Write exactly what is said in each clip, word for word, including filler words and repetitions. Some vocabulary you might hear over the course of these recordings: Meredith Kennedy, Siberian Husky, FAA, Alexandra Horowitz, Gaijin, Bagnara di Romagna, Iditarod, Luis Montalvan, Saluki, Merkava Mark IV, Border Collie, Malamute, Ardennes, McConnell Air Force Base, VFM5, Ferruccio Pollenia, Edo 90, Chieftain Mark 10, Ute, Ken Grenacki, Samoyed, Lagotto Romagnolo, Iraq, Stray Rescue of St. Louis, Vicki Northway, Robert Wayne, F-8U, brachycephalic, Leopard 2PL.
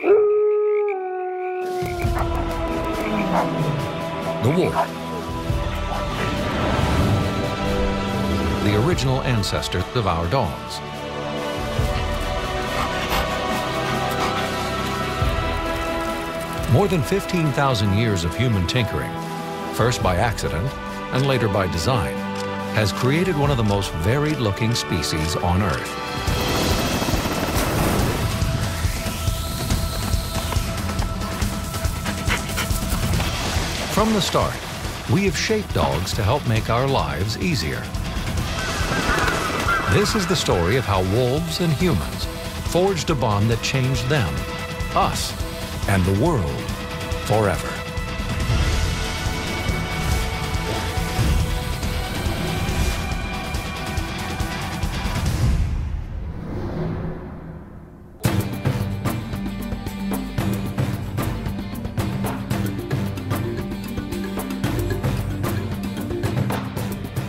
The war. The original ancestor of our dogs. More than fifteen thousand years of human tinkering, first by accident and later by design, has created one of the most varied looking species on Earth. From the start, we have shaped dogs to help make our lives easier. This is the story of how wolves and humans forged a bond that changed them, us, and the world forever.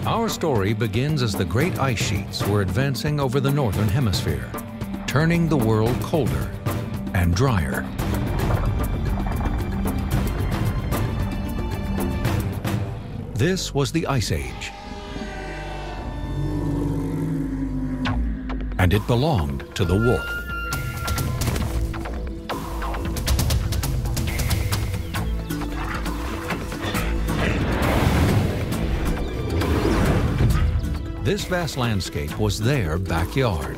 Our story begins as the great ice sheets were advancing over the northern hemisphere, turning the world colder and drier. This was the Ice Age, and it belonged to the wolf. This vast landscape was their backyard.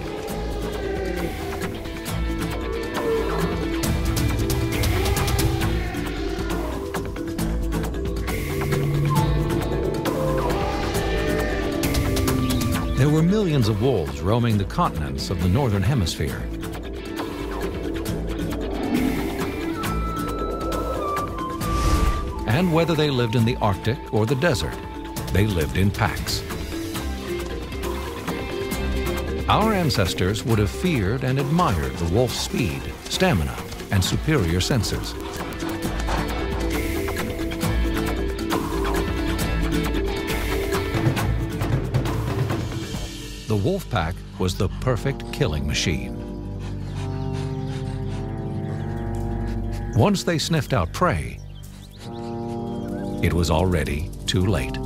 There were millions of wolves roaming the continents of the northern hemisphere. And whether they lived in the Arctic or the desert, they lived in packs. Our ancestors would have feared and admired the wolf's speed, stamina, and superior senses. The wolf pack was the perfect killing machine. Once they sniffed out prey, it was already too late.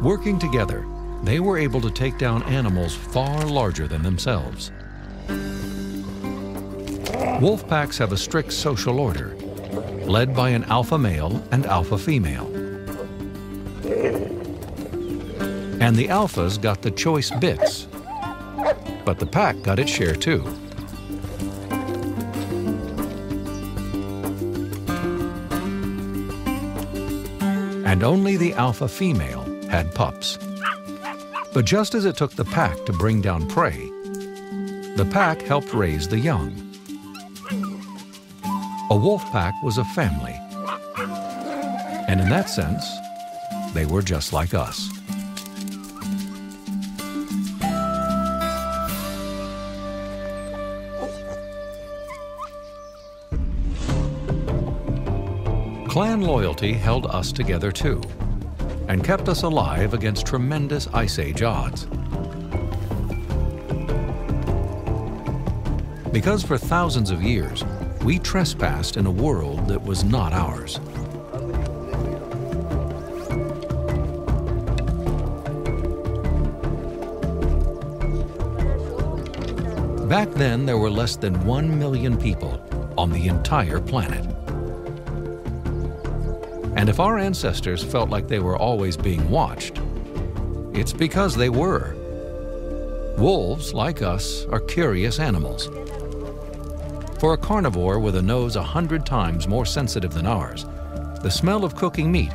Working together, they were able to take down animals far larger than themselves. Wolf packs have a strict social order, led by an alpha male and alpha female. And the alphas got the choice bits, but the pack got its share too. And only the alpha female had pups. But just as it took the pack to bring down prey, the pack helped raise the young. A wolf pack was a family, and in that sense, they were just like us. Clan loyalty held us together too, and kept us alive against tremendous Ice Age odds. Because for thousands of years, we trespassed in a world that was not ours. Back then, there were less than one million people on the entire planet. And if our ancestors felt like they were always being watched, it's because they were. Wolves, like us, are curious animals. For a carnivore with a nose a hundred times more sensitive than ours, the smell of cooking meat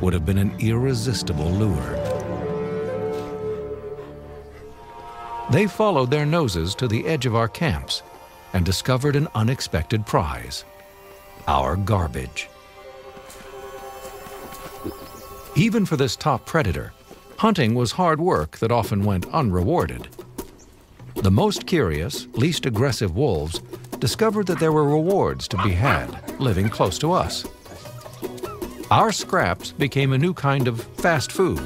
would have been an irresistible lure. They followed their noses to the edge of our camps and discovered an unexpected prize, our garbage. Even for this top predator, hunting was hard work that often went unrewarded. The most curious, least aggressive wolves discovered that there were rewards to be had living close to us. Our scraps became a new kind of fast food,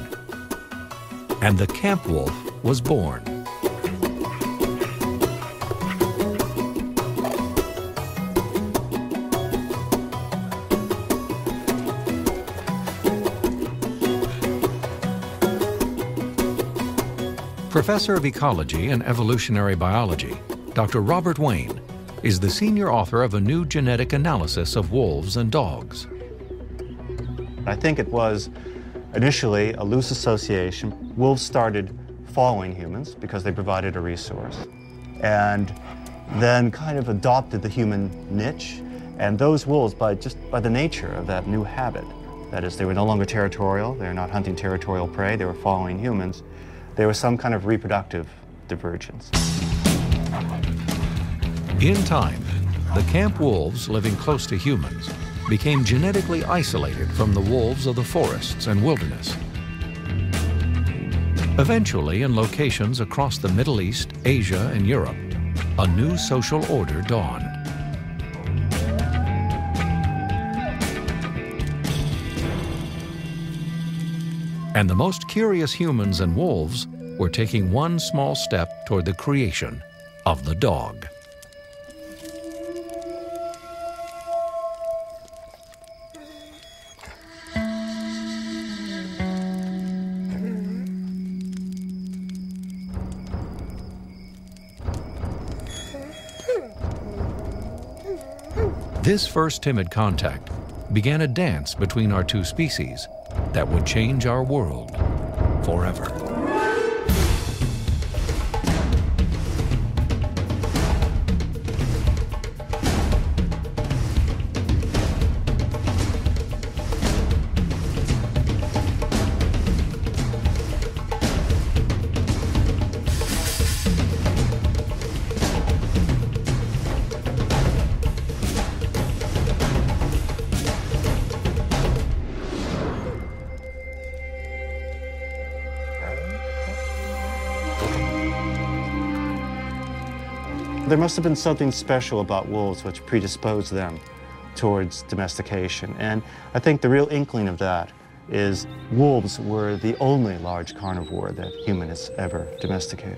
and the camp wolf was born. Professor of Ecology and Evolutionary Biology, Doctor Robert Wayne, is the senior author of a new genetic analysis of wolves and dogs. I think it was initially a loose association. Wolves started following humans because they provided a resource, and then kind of adopted the human niche. And those wolves, by just by the nature of that new habit, that is, they were no longer territorial, they were not hunting territorial prey, they were following humans. There was some kind of reproductive divergence. In time, the camp wolves living close to humans became genetically isolated from the wolves of the forests and wilderness. Eventually, in locations across the Middle East, Asia, and Europe, a new social order dawned. And the most curious humans and wolves were taking one small step toward the creation of the dog. This first timid contact began a dance between our two species that would change our world forever. There must have been something special about wolves which predisposed them towards domestication. And I think the real inkling of that is wolves were the only large carnivore that human has ever domesticated.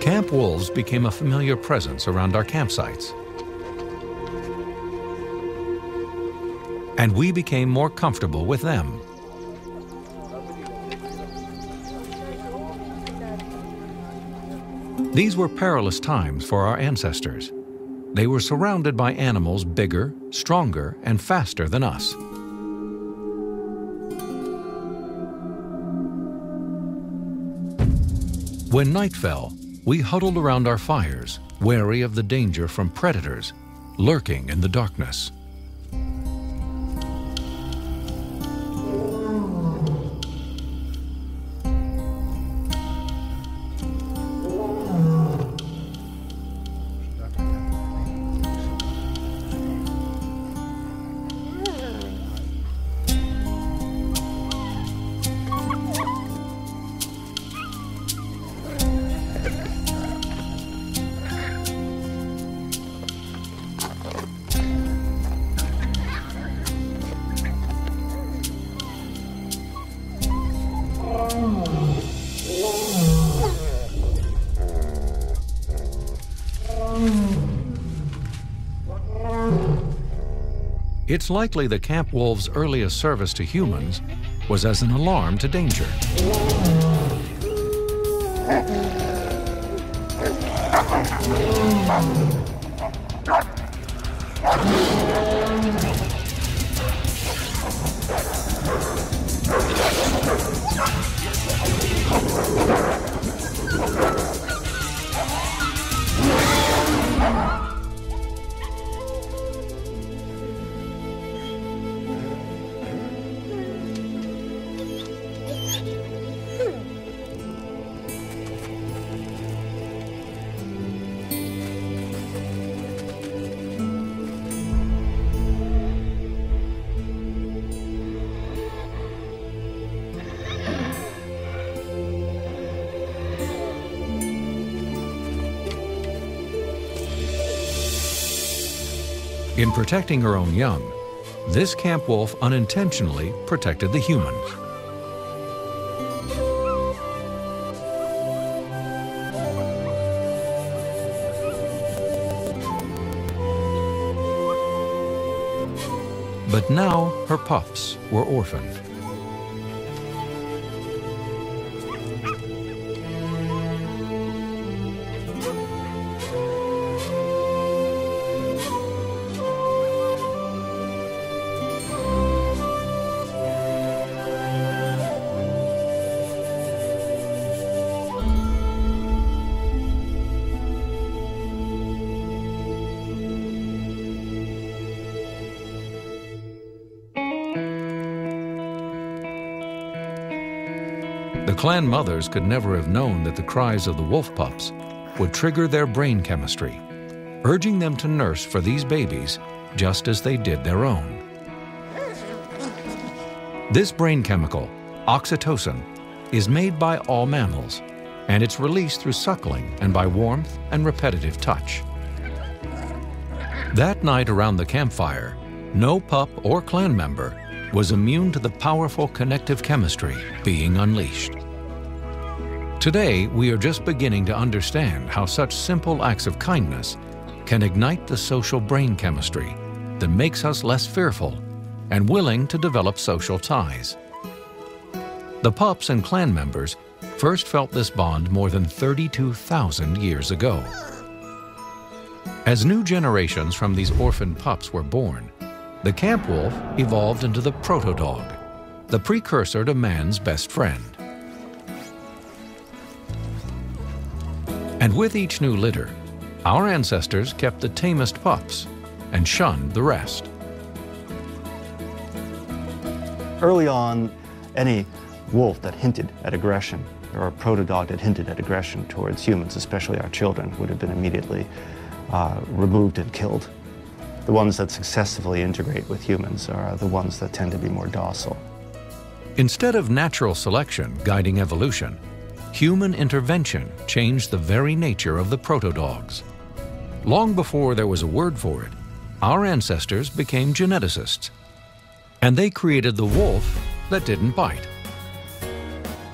Camp wolves became a familiar presence around our campsites. And we became more comfortable with them. These were perilous times for our ancestors. They were surrounded by animals bigger, stronger, and faster than us. When night fell, we huddled around our fires, wary of the danger from predators lurking in the darkness. It's likely the camp wolf's earliest service to humans was as an alarm to danger. In protecting her own young, this camp wolf unintentionally protected the humans. But now her pups were orphaned. Clan mothers could never have known that the cries of the wolf pups would trigger their brain chemistry, urging them to nurse for these babies just as they did their own. This brain chemical, oxytocin, is made by all mammals, and it's released through suckling and by warmth and repetitive touch. That night around the campfire, no pup or clan member was immune to the powerful connective chemistry being unleashed. Today, we are just beginning to understand how such simple acts of kindness can ignite the social brain chemistry that makes us less fearful and willing to develop social ties. The pups and clan members first felt this bond more than thirty-two thousand years ago. As new generations from these orphaned pups were born, the camp wolf evolved into the proto-dog, the precursor to man's best friend. And with each new litter, our ancestors kept the tamest pups and shunned the rest. Early on, any wolf that hinted at aggression, or a proto-dog that hinted at aggression towards humans, especially our children, would have been immediately uh, removed and killed. The ones that successfully integrate with humans are the ones that tend to be more docile. Instead of natural selection guiding evolution, human intervention changed the very nature of the proto-dogs. Long before there was a word for it, our ancestors became geneticists, and they created the wolf that didn't bite,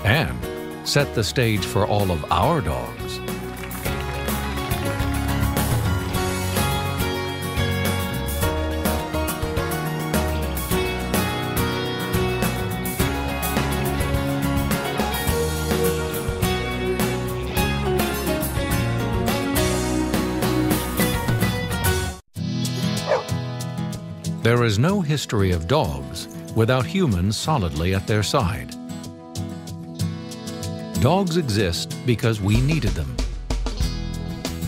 and set the stage for all of our dogs. There is no history of dogs without humans solidly at their side. Dogs exist because we needed them.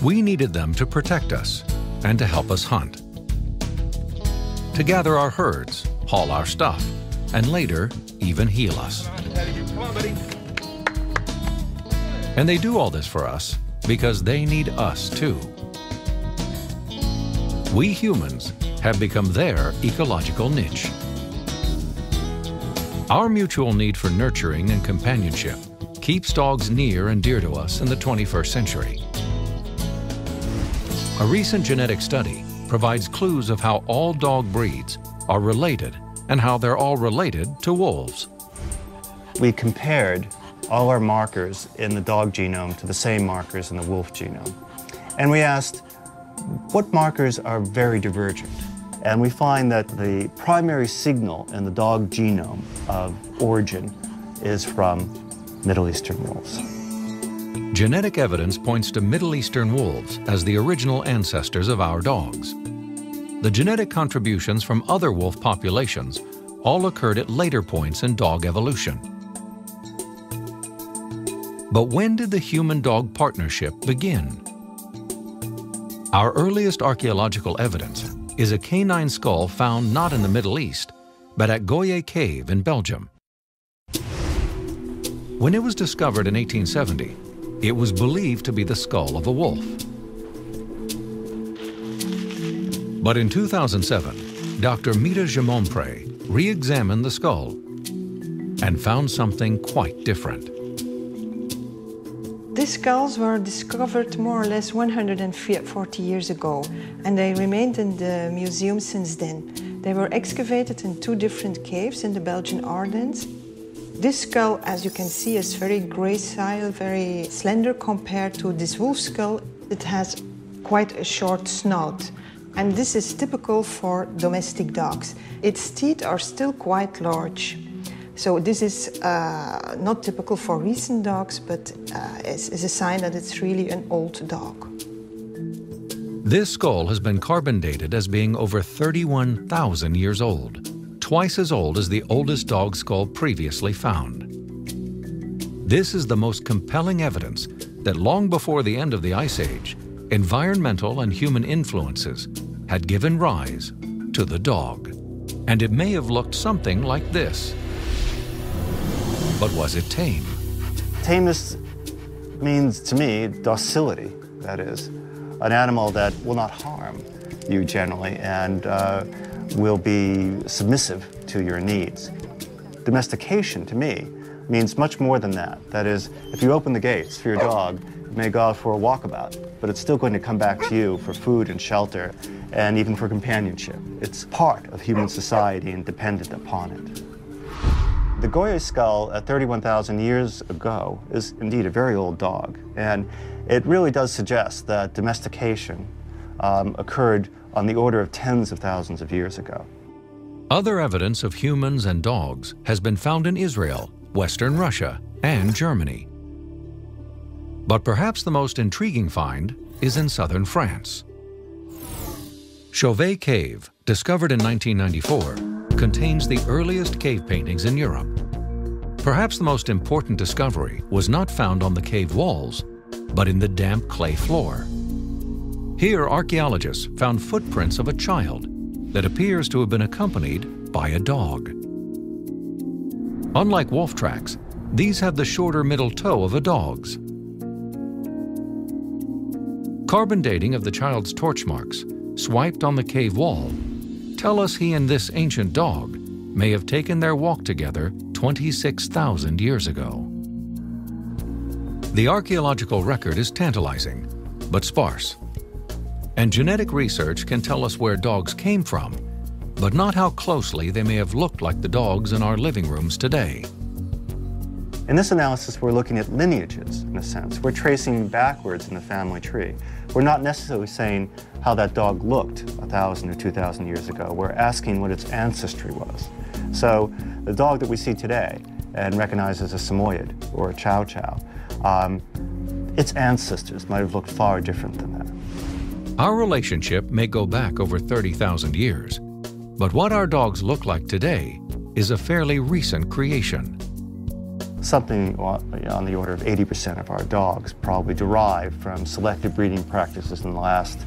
We needed them to protect us and to help us hunt, to gather our herds, haul our stuff, and later even heal us. And they do all this for us because they need us too. We humans have become their ecological niche. Our mutual need for nurturing and companionship keeps dogs near and dear to us in the twenty-first century. A recent genetic study provides clues of how all dog breeds are related and how they're all related to wolves. We compared all our markers in the dog genome to the same markers in the wolf genome. And we asked, what markers are very divergent? And we find that the primary signal in the dog genome of origin is from Middle Eastern wolves. Genetic evidence points to Middle Eastern wolves as the original ancestors of our dogs. The genetic contributions from other wolf populations all occurred at later points in dog evolution. But when did the human-dog partnership begin? Our earliest archaeological evidence is a canine skull found not in the Middle East, but at Goyer Cave in Belgium. When it was discovered in eighteen seventy, it was believed to be the skull of a wolf. But in two thousand seven, Doctor Mietje Germonpré re-examined the skull and found something quite different. These skulls were discovered more or less one hundred forty years ago, and they remained in the museum since then. They were excavated in two different caves in the Belgian Ardennes. This skull, as you can see, is very gracile, very slender compared to this wolf skull. It has quite a short snout, and this is typical for domestic dogs. Its teeth are still quite large. So this is uh, not typical for recent dogs, but uh, is, is a sign that it's really an old dog. This skull has been carbon dated as being over thirty-one thousand years old, twice as old as the oldest dog skull previously found. This is the most compelling evidence that long before the end of the Ice Age, environmental and human influences had given rise to the dog. And it may have looked something like this. But was it tame? Tameness means, to me, docility, that is. An animal that will not harm you generally and uh, will be submissive to your needs. Domestication, to me, means much more than that. That is, if you open the gates for your dog, it may go out for a walkabout, but it's still going to come back to you for food and shelter and even for companionship. It's part of human society and dependent upon it. The Goyer skull at thirty-one thousand years ago is indeed a very old dog, and it really does suggest that domestication um, occurred on the order of tens of thousands of years ago. Other evidence of humans and dogs has been found in Israel, Western Russia, and Germany. But perhaps the most intriguing find is in southern France. Chauvet Cave, discovered in nineteen ninety-four, contains the earliest cave paintings in Europe. Perhaps the most important discovery was not found on the cave walls, but in the damp clay floor. Here, archaeologists found footprints of a child that appears to have been accompanied by a dog. Unlike wolf tracks, these have the shorter middle toe of a dog's. Carbon dating of the child's torch marks, swiped on the cave wall, tell us he and this ancient dog may have taken their walk together twenty-six thousand years ago. The archaeological record is tantalizing, but sparse. And genetic research can tell us where dogs came from, but not how closely they may have looked like the dogs in our living rooms today. In this analysis, we're looking at lineages, in a sense. We're tracing backwards in the family tree. We're not necessarily saying how that dog looked one thousand or two thousand years ago. We're asking what its ancestry was. So the dog that we see today and recognize as a Samoyed or a Chow Chow, um, its ancestors might have looked far different than that. Our relationship may go back over thirty thousand years, but what our dogs look like today is a fairly recent creation. Something on the order of eighty percent of our dogs probably derive from selective breeding practices in the last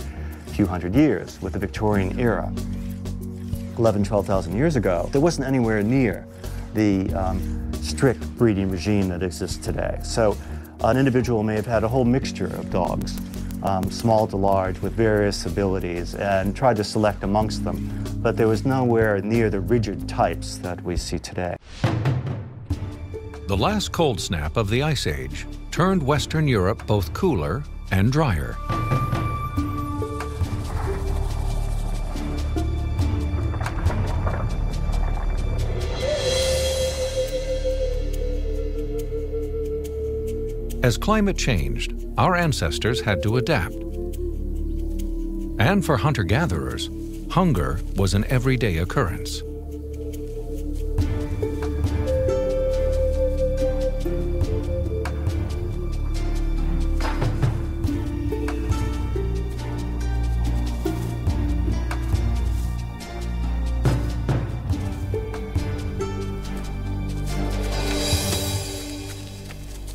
few hundred years with the Victorian era. eleven, twelve thousand years ago, there wasn't anywhere near the um, strict breeding regime that exists today. So an individual may have had a whole mixture of dogs, um, small to large, with various abilities, and tried to select amongst them. But there was nowhere near the rigid types that we see today. The last cold snap of the Ice Age turned Western Europe both cooler and drier. As climate changed, our ancestors had to adapt. And for hunter-gatherers, hunger was an everyday occurrence.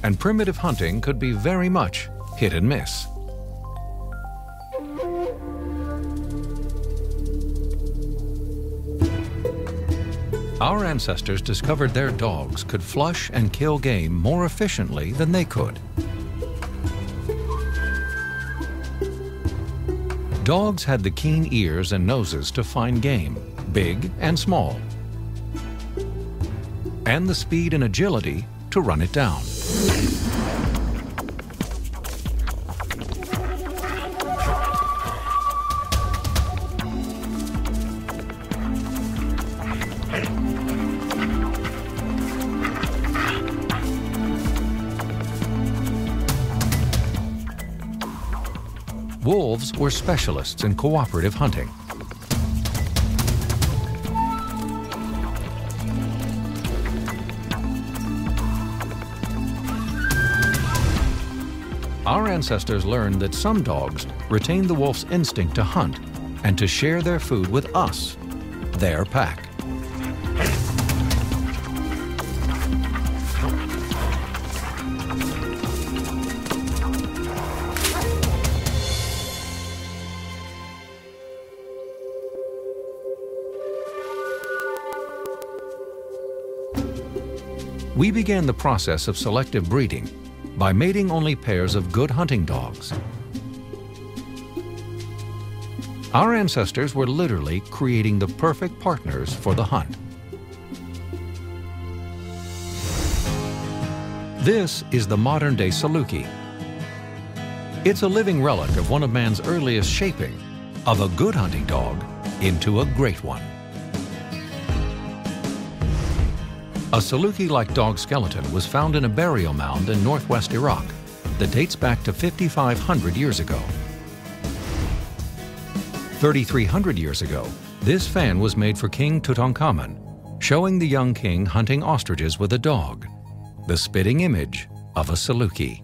And primitive hunting could be very much hit and miss. Our ancestors discovered their dogs could flush and kill game more efficiently than they could. Dogs had the keen ears and noses to find game, big and small, and the speed and agility to run it down. Wolves were specialists in cooperative hunting. Our ancestors learned that some dogs retain the wolf's instinct to hunt and to share their food with us, their pack. We began the process of selective breeding by mating only pairs of good hunting dogs. Our ancestors were literally creating the perfect partners for the hunt. This is the modern-day Saluki. It's a living relic of one of man's earliest shaping of a good hunting dog into a great one. A Saluki-like dog skeleton was found in a burial mound in northwest Iraq that dates back to fifty-five hundred years ago. thirty-three hundred years ago, this fan was made for King Tutankhamun, showing the young king hunting ostriches with a dog, the spitting image of a Saluki.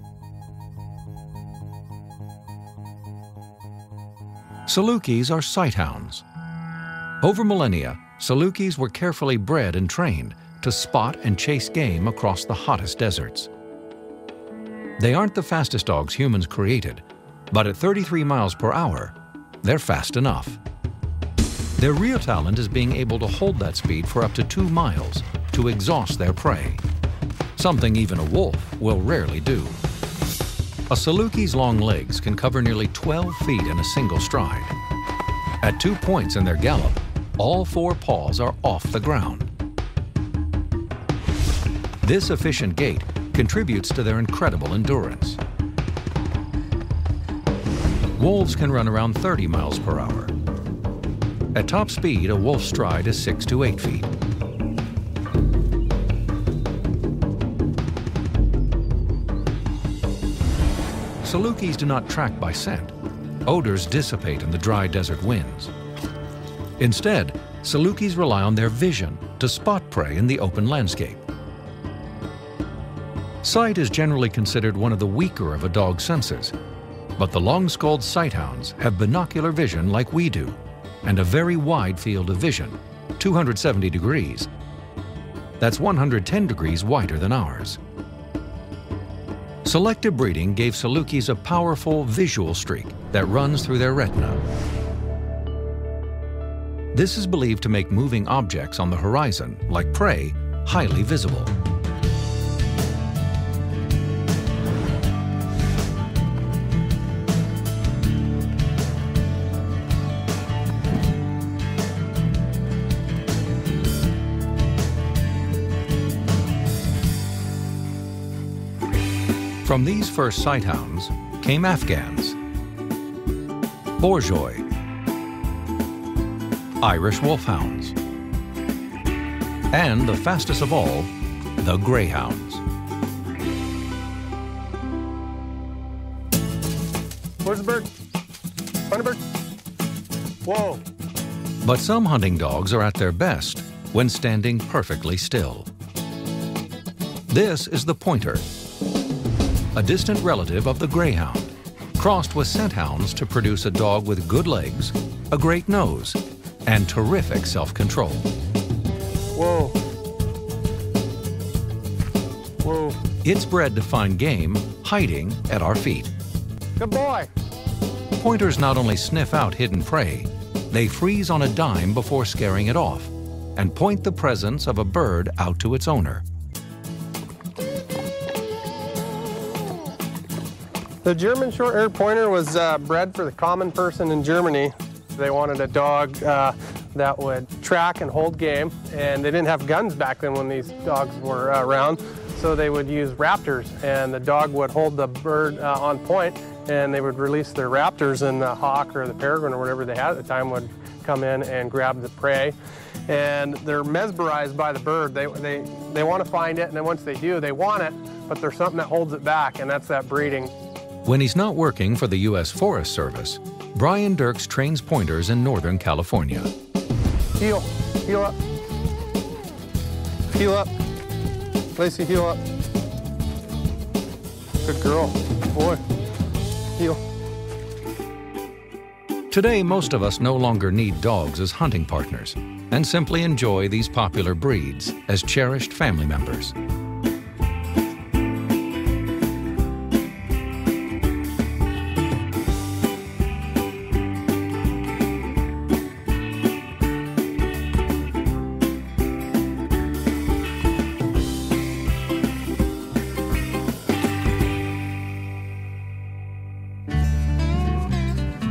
Salukis are sighthounds. Over millennia, Salukis were carefully bred and trained to spot and chase game across the hottest deserts. They aren't the fastest dogs humans created, but at thirty-three miles per hour, they're fast enough. Their real talent is being able to hold that speed for up to two miles to exhaust their prey, something even a wolf will rarely do. A Saluki's long legs can cover nearly twelve feet in a single stride. At two points in their gallop, all four paws are off the ground. This efficient gait contributes to their incredible endurance. Wolves can run around thirty miles per hour. At top speed, a wolf's stride is six to eight feet. Salukis do not track by scent. Odors dissipate in the dry desert winds. Instead, Salukis rely on their vision to spot prey in the open landscape. Sight is generally considered one of the weaker of a dog's senses, but the long-skulled sighthounds have binocular vision like we do, and a very wide field of vision, two hundred seventy degrees. That's one hundred ten degrees wider than ours. Selective breeding gave Salukis a powerful visual streak that runs through their retina. This is believed to make moving objects on the horizon, like prey, highly visible. From these first sighthounds came Afghans, Borzoi, Irish wolfhounds, and the fastest of all, the greyhounds. Where's the bird? Find the bird. Whoa. But some hunting dogs are at their best when standing perfectly still. This is the pointer, a distant relative of the greyhound, crossed with scenthounds to produce a dog with good legs, a great nose, and terrific self-control. Whoa. Whoa. It's bred to find game hiding at our feet. Good boy. Pointers not only sniff out hidden prey, they freeze on a dime before scaring it off and point the presence of a bird out to its owner. The German short-haired pointer was uh, bred for the common person in Germany. They wanted a dog uh, that would track and hold game, and they didn't have guns back then when these dogs were uh, around, so they would use raptors, and the dog would hold the bird uh, on point, and they would release their raptors, and the hawk or the peregrine or whatever they had at the time would come in and grab the prey. And they're mesmerized by the bird. They, they, they want to find it, and then once they do, they want it, but there's something that holds it back, and that's that breeding. When he's not working for the U S Forest Service, Brian Dirks trains pointers in Northern California. Heel, heel up, heel up, Lacey, heel up. Good girl, good boy, heel. Today, most of us no longer need dogs as hunting partners and simply enjoy these popular breeds as cherished family members.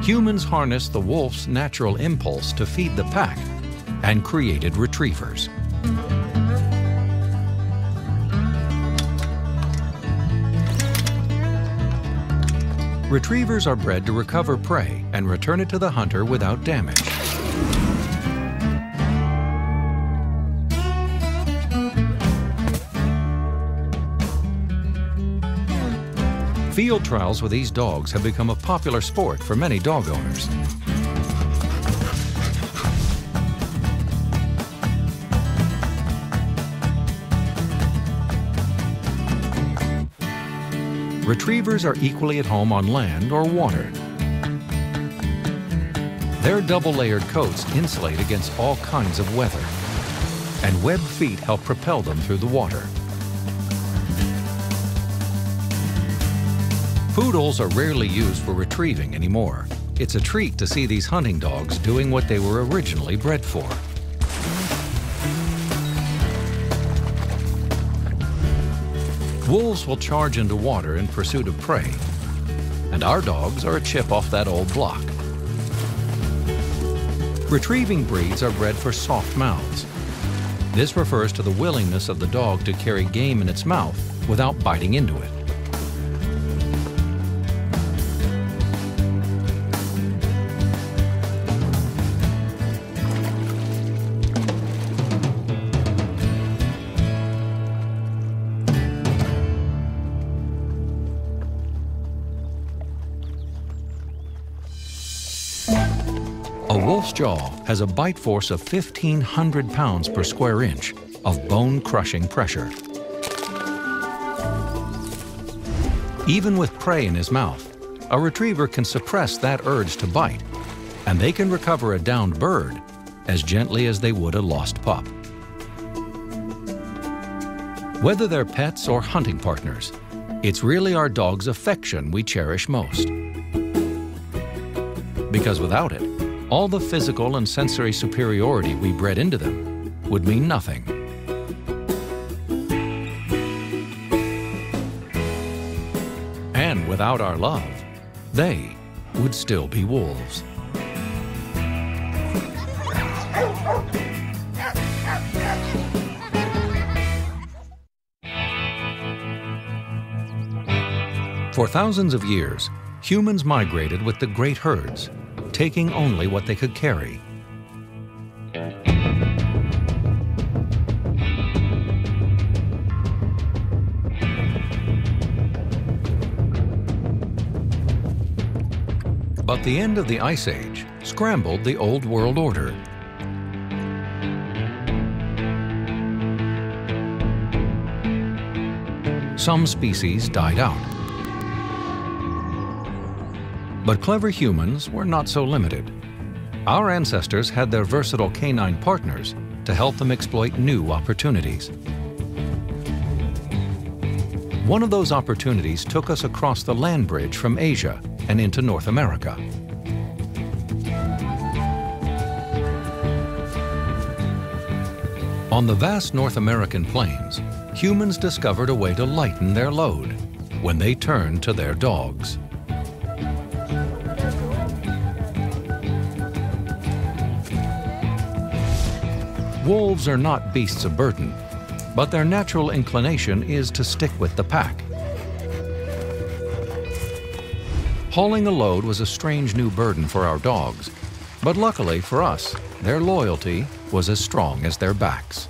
Humans harnessed the wolf's natural impulse to feed the pack and created retrievers. Retrievers are bred to recover prey and return it to the hunter without damage. Field trials with these dogs have become a popular sport for many dog owners. Retrievers are equally at home on land or water. Their double-layered coats insulate against all kinds of weather, and webbed feet help propel them through the water. Poodles are rarely used for retrieving anymore. It's a treat to see these hunting dogs doing what they were originally bred for. Wolves will charge into water in pursuit of prey, and our dogs are a chip off that old block. Retrieving breeds are bred for soft mouths. This refers to the willingness of the dog to carry game in its mouth without biting into it. Jaw has a bite force of fifteen hundred pounds per square inch of bone-crushing pressure. Even with prey in his mouth, a retriever can suppress that urge to bite, and they can recover a downed bird as gently as they would a lost pup. Whether they're pets or hunting partners, it's really our dog's affection we cherish most. Because without it, all the physical and sensory superiority we bred into them would mean nothing. And without our love, they would still be wolves. For thousands of years, humans migrated with the great herds, taking only what they could carry. But the end of the Ice Age scrambled the old world order, some species died out. But clever humans were not so limited. Our ancestors had their versatile canine partners to help them exploit new opportunities. One of those opportunities took us across the land bridge from Asia and into North America. On the vast North American plains, humans discovered a way to lighten their load when they turned to their dogs. Wolves are not beasts of burden, but their natural inclination is to stick with the pack. Hauling a load was a strange new burden for our dogs, but luckily for us, their loyalty was as strong as their backs.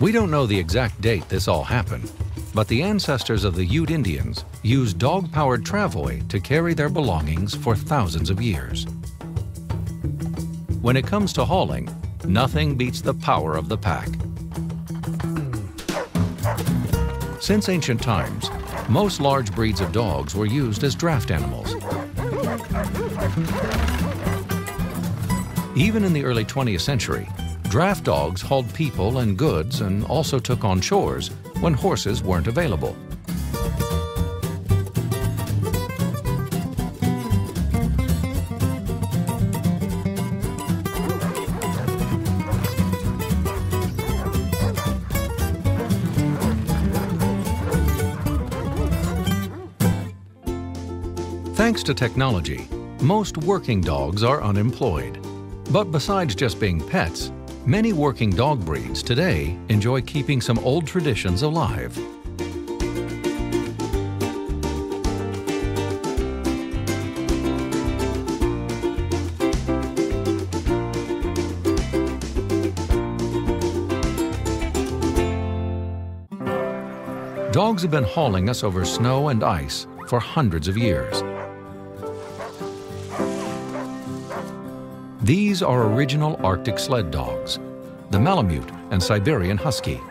We don't know the exact date this all happened, but the ancestors of the Ute Indians used dog-powered travoy to carry their belongings for thousands of years. When it comes to hauling, nothing beats the power of the pack. Since ancient times, most large breeds of dogs were used as draft animals. Even in the early twentieth century, draft dogs hauled people and goods and also took on chores when horses weren't available. Thanks to technology, most working dogs are unemployed. But besides just being pets, many working dog breeds today enjoy keeping some old traditions alive. Dogs have been hauling us over snow and ice for hundreds of years. These are original Arctic sled dogs, the Malamute and Siberian Husky. Good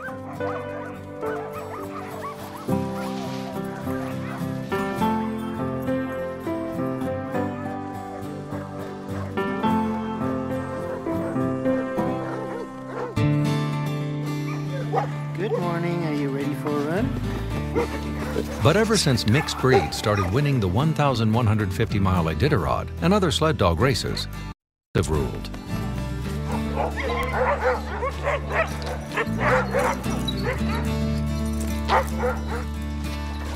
morning, are you ready for a run? But ever since mixed breeds started winning the one thousand one hundred fifty mile Iditarod and other sled dog races, have ruled.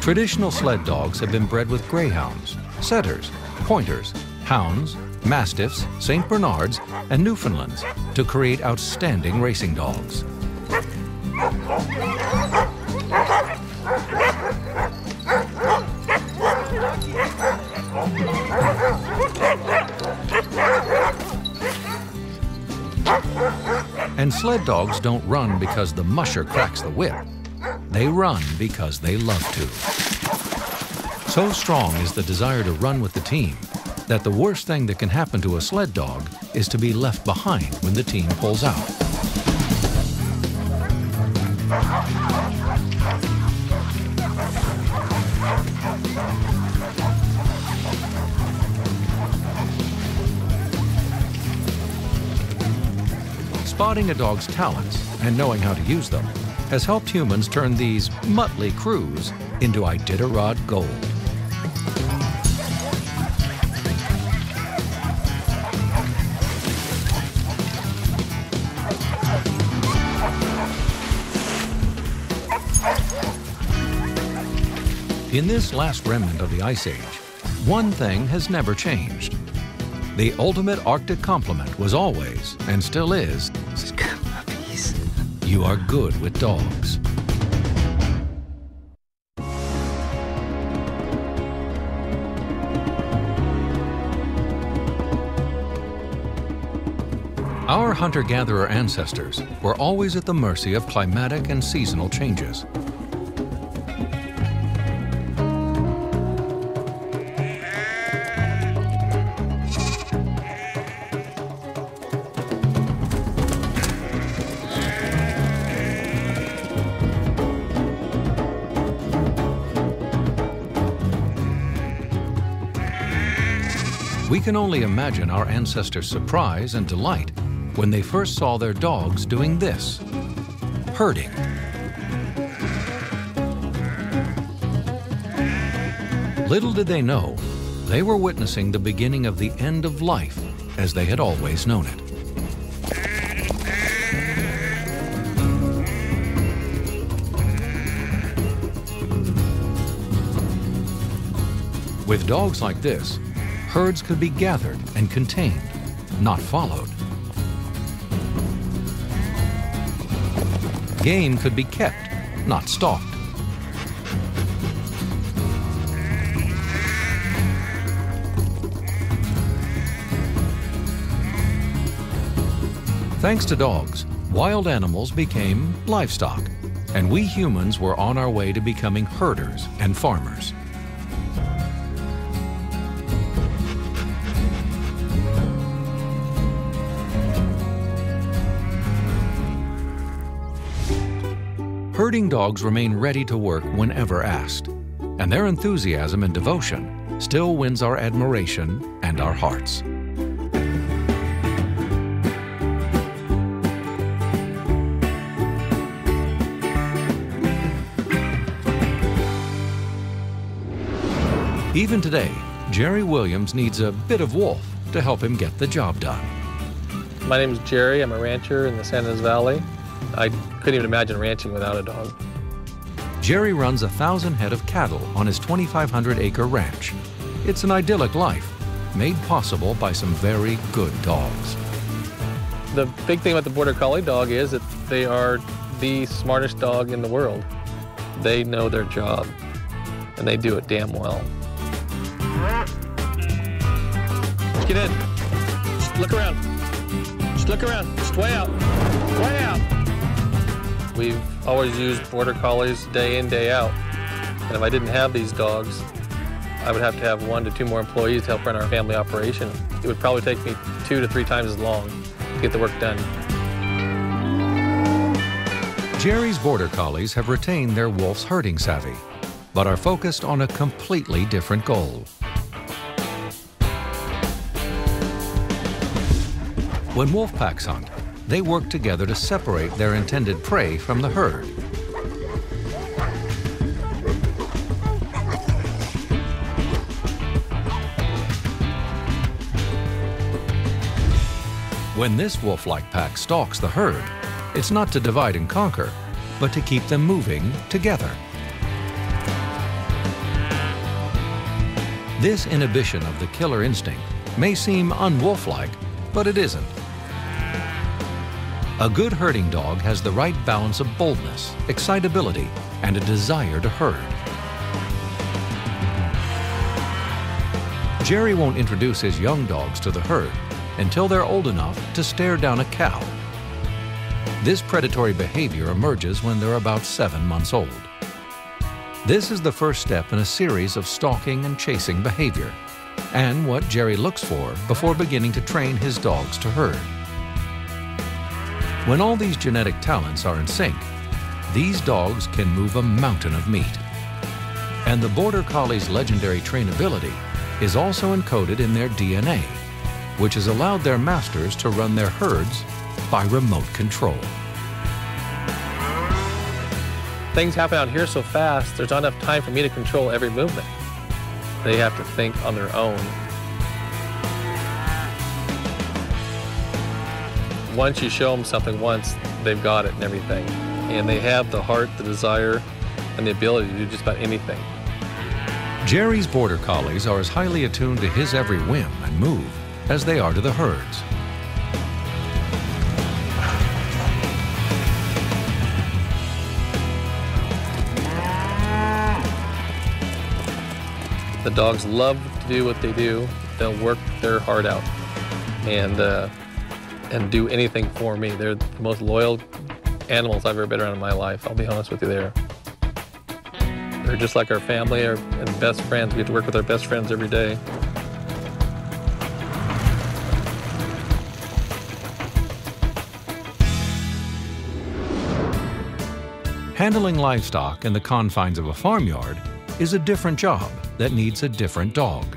Traditional sled dogs have been bred with greyhounds, setters, pointers, hounds, mastiffs, Saint Bernards, and Newfoundlands to create outstanding racing dogs. And sled dogs don't run because the musher cracks the whip. They run because they love to. So strong is the desire to run with the team that the worst thing that can happen to a sled dog is to be left behind when the team pulls out. Spotting a dog's talents and knowing how to use them has helped humans turn these motley crews into Iditarod gold. In this last remnant of the Ice Age, one thing has never changed. The ultimate Arctic compliment was always, and still is, you are good with dogs. Our hunter-gatherer ancestors were always at the mercy of climatic and seasonal changes. We can only imagine our ancestors' surprise and delight when they first saw their dogs doing this, herding. Little did they know, they were witnessing the beginning of the end of life as they had always known it. With dogs like this, herds could be gathered and contained, not followed. Game could be kept, not stalked. Thanks to dogs, wild animals became livestock, and we humans were on our way to becoming herders and farmers. Herding dogs remain ready to work whenever asked, and their enthusiasm and devotion still wins our admiration and our hearts. Even today, Jerry Williams needs a bit of wolf to help him get the job done. My name is Jerry. I'm a rancher in the San Luis Valley. I couldn't even imagine ranching without a dog. Jerry runs a thousand head of cattle on his twenty-five hundred acre ranch. It's an idyllic life, made possible by some very good dogs. The big thing about the Border Collie dog is that they are the smartest dog in the world. They know their job, and they do it damn well. Let's get in. Just look around. Just look around. Just way out. Way out. We've always used Border Collies day in, day out. And if I didn't have these dogs, I would have to have one to two more employees to help run our family operation. It would probably take me two to three times as long to get the work done. Jerry's Border Collies have retained their wolf's herding savvy, but are focused on a completely different goal. When wolf packs hunt, they work together to separate their intended prey from the herd. When this wolf-like pack stalks the herd, it's not to divide and conquer, but to keep them moving together. This inhibition of the killer instinct may seem un-wolf-like, but it isn't. A good herding dog has the right balance of boldness, excitability, and a desire to herd. Jerry won't introduce his young dogs to the herd until they're old enough to stare down a cow. This predatory behavior emerges when they're about seven months old. This is the first step in a series of stalking and chasing behavior, and what Jerry looks for before beginning to train his dogs to herd. When all these genetic talents are in sync, these dogs can move a mountain of meat. And the Border Collie's legendary trainability is also encoded in their D N A, which has allowed their masters to run their herds by remote control. Things happen out here so fast, there's not enough time for me to control every movement. They have to think on their own. Once you show them something once, they've got it and everything. And they have the heart, the desire, and the ability to do just about anything. Jerry's Border Collies are as highly attuned to his every whim and move as they are to the herds. The dogs love to do what they do. They'll work their heart out and uh, and do anything for me. They're the most loyal animals I've ever been around in my life. I'll be honest with you there. They're just like our family our, and best friends. We get to work with our best friends every day. Handling livestock in the confines of a farmyard is a different job that needs a different dog.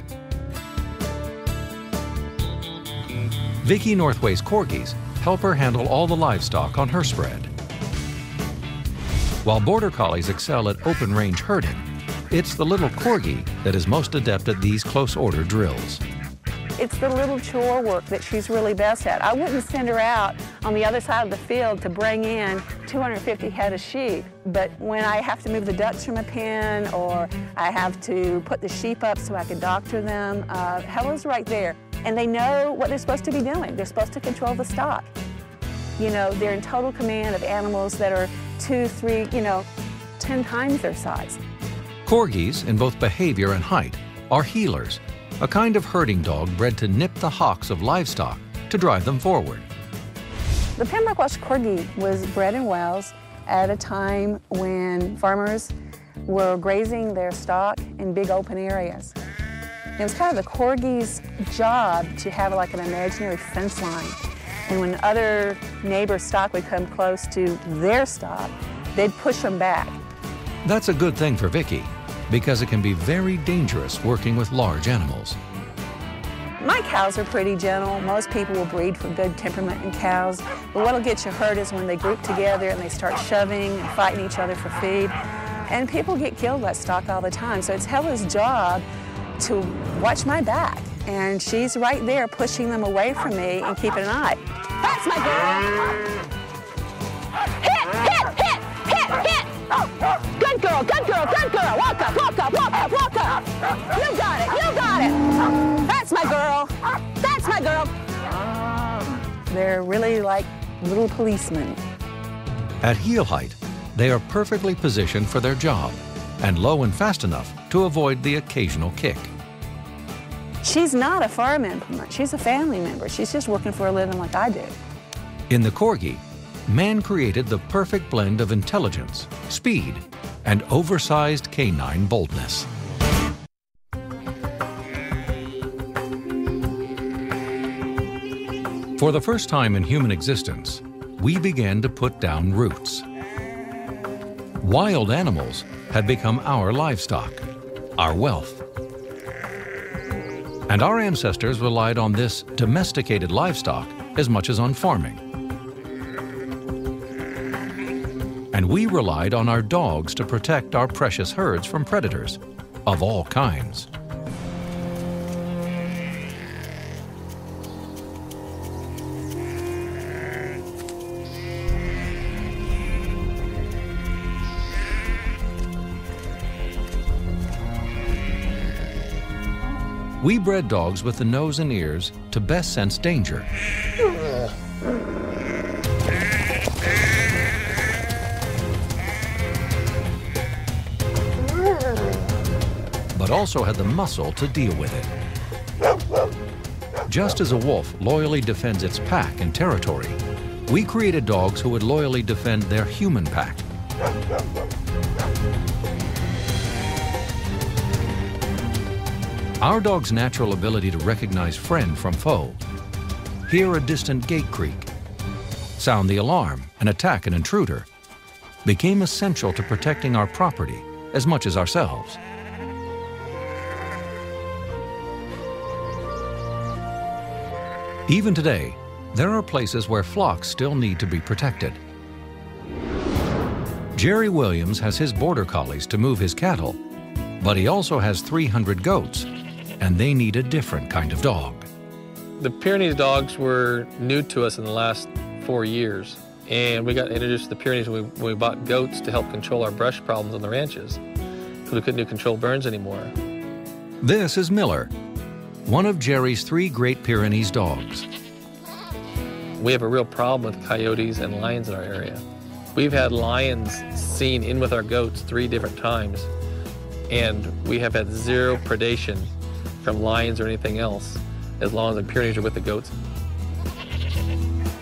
Vicki Northway's corgis help her handle all the livestock on her spread. While Border Collies excel at open-range herding, it's the little corgi that is most adept at these close-order drills. It's the little chore work that she's really best at. I wouldn't send her out on the other side of the field to bring in two hundred fifty head of sheep, but when I have to move the ducks from a pen or I have to put the sheep up so I can doctor them, uh, Hella's right there. And they know what they're supposed to be doing. They're supposed to control the stock. You know, they're in total command of animals that are two, three, you know, ten times their size. Corgis, in both behavior and height, are heelers, a kind of herding dog bred to nip the hocks of livestock to drive them forward. The Pembroke Welsh Corgi was bred in Wales at a time when farmers were grazing their stock in big open areas. It was kind of the corgi's job to have like an imaginary fence line. And when other neighbors' stock would come close to their stock, they'd push them back. That's a good thing for Vicki, because it can be very dangerous working with large animals. My cows are pretty gentle. Most people will breed for good temperament in cows. But what'll get you hurt is when they group together and they start shoving and fighting each other for feed. And people get killed by stock all the time. So it's Hella's job to watch my back. And she's right there pushing them away from me and keeping an eye. That's my girl. Hit, hit, hit, hit, hit. Oh, good girl, good girl, good girl. Walk up, walk up, walk up, walk up. You got it, you got it. That's my girl. That's my girl. They're really like little policemen. At heel height, they are perfectly positioned for their job and low and fast enough to avoid the occasional kick. She's not a farm implement. She's a family member. She's just working for a living like I do. In the corgi, man created the perfect blend of intelligence, speed, and oversized canine boldness. For the first time in human existence, we began to put down roots. Wild animals had become our livestock, our wealth. And our ancestors relied on this domesticated livestock as much as on farming. And we relied on our dogs to protect our precious herds from predators of all kinds. We bred dogs with the nose and ears to best sense danger. But also had the muscle to deal with it. Just as a wolf loyally defends its pack and territory, we created dogs who would loyally defend their human pack. Our dog's natural ability to recognize friend from foe, hear a distant gate creak, sound the alarm, and attack an intruder, became essential to protecting our property as much as ourselves. Even today, there are places where flocks still need to be protected. Jerry Williams has his border collies to move his cattle, but he also has three hundred goats, and they need a different kind of dog. The Pyrenees dogs were new to us in the last four years, and we got introduced to the Pyrenees when we, when we bought goats to help control our brush problems on the ranches, because we couldn't do controlled burns anymore. This is Miller, one of Jerry's three Great Pyrenees dogs. We have a real problem with coyotes and lions in our area. We've had lions seen in with our goats three different times, and we have had zero predation from lions or anything else, as long as the Pyrenees are with the goats.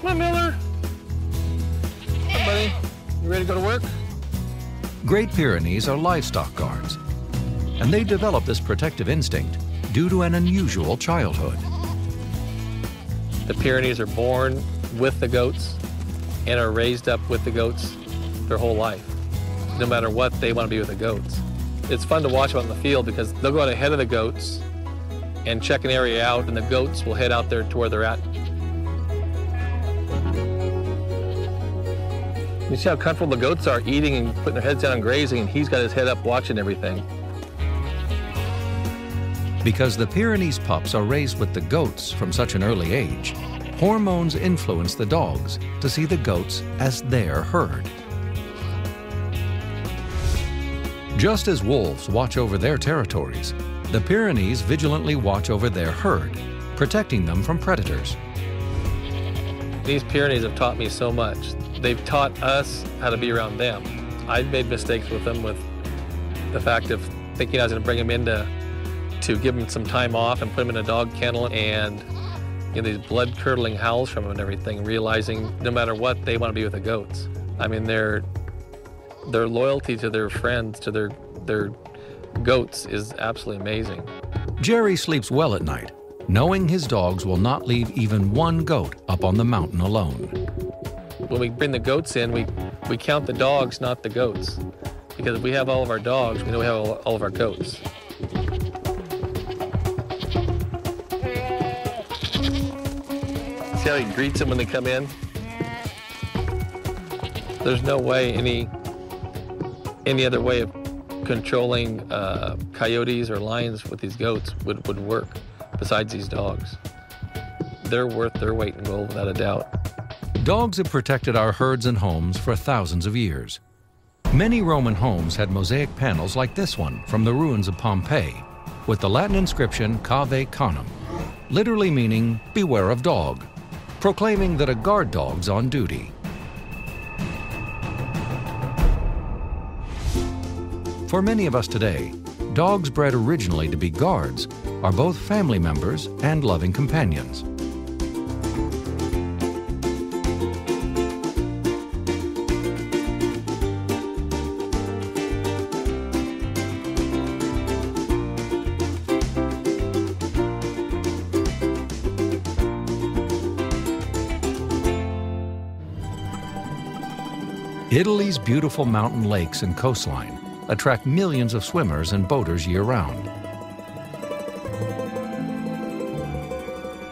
Come on, Miller. Hey, buddy. You ready to go to work? Great Pyrenees are livestock guards, and they develop this protective instinct due to an unusual childhood. The Pyrenees are born with the goats and are raised up with the goats their whole life. No matter what, they want to be with the goats. It's fun to watch them on the field because they'll go out ahead of the goats and check an area out, and the goats will head out there to where they're at. You see how comfortable the goats are eating and putting their heads down and grazing, and he's got his head up watching everything. Because the Pyrenees pups are raised with the goats from such an early age, hormones influence the dogs to see the goats as their herd. Just as wolves watch over their territories, the Pyrenees vigilantly watch over their herd, protecting them from predators. These Pyrenees have taught me so much. They've taught us how to be around them. I've made mistakes with them, with the fact of thinking I was going to bring them in to, to give them some time off and put them in a dog kennel, and you know, these blood-curdling howls from them and everything, realizing no matter what, they want to be with the goats. I mean, their their loyalty to their friends, to their their goats is absolutely amazing. Jerry sleeps well at night, knowing his dogs will not leave even one goat up on the mountain alone. When we bring the goats in, we, we count the dogs, not the goats. Because if we have all of our dogs, we know we have all, all of our goats. See how he greets them when they come in? There's no way any, any other way of controlling uh, coyotes or lions with these goats would, would work. Besides these dogs, they're worth their weight in gold without a doubt. Dogs have protected our herds and homes for thousands of years. Many Roman homes had mosaic panels like this one from the ruins of Pompeii with the Latin inscription Cave Canum, literally meaning beware of dog, proclaiming that a guard dog's on duty. For many of us today, dogs bred originally to be guards are both family members and loving companions. Italy's beautiful mountain lakes and coastline attract millions of swimmers and boaters year-round.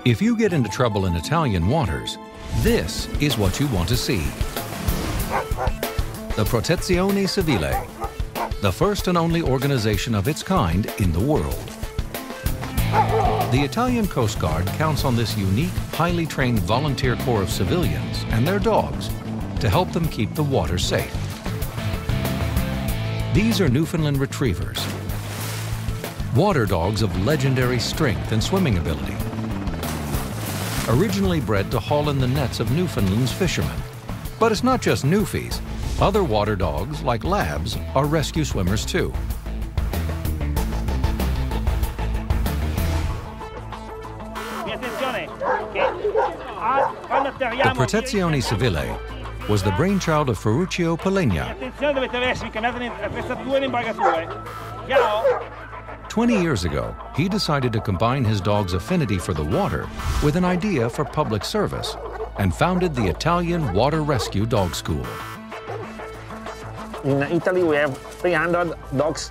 If you get into trouble in Italian waters, this is what you want to see. The Protezione Civile, the first and only organization of its kind in the world. The Italian Coast Guard counts on this unique, highly trained volunteer corps of civilians and their dogs to help them keep the water safe. These are Newfoundland retrievers, water dogs of legendary strength and swimming ability, originally bred to haul in the nets of Newfoundland's fishermen. But it's not just Newfies. Other water dogs, like Labs, are rescue swimmers too. The Protezione Civile was the brainchild of Ferruccio Pollenia. Twenty years ago, he decided to combine his dog's affinity for the water with an idea for public service and founded the Italian Water Rescue Dog School. In Italy, we have three hundred dogs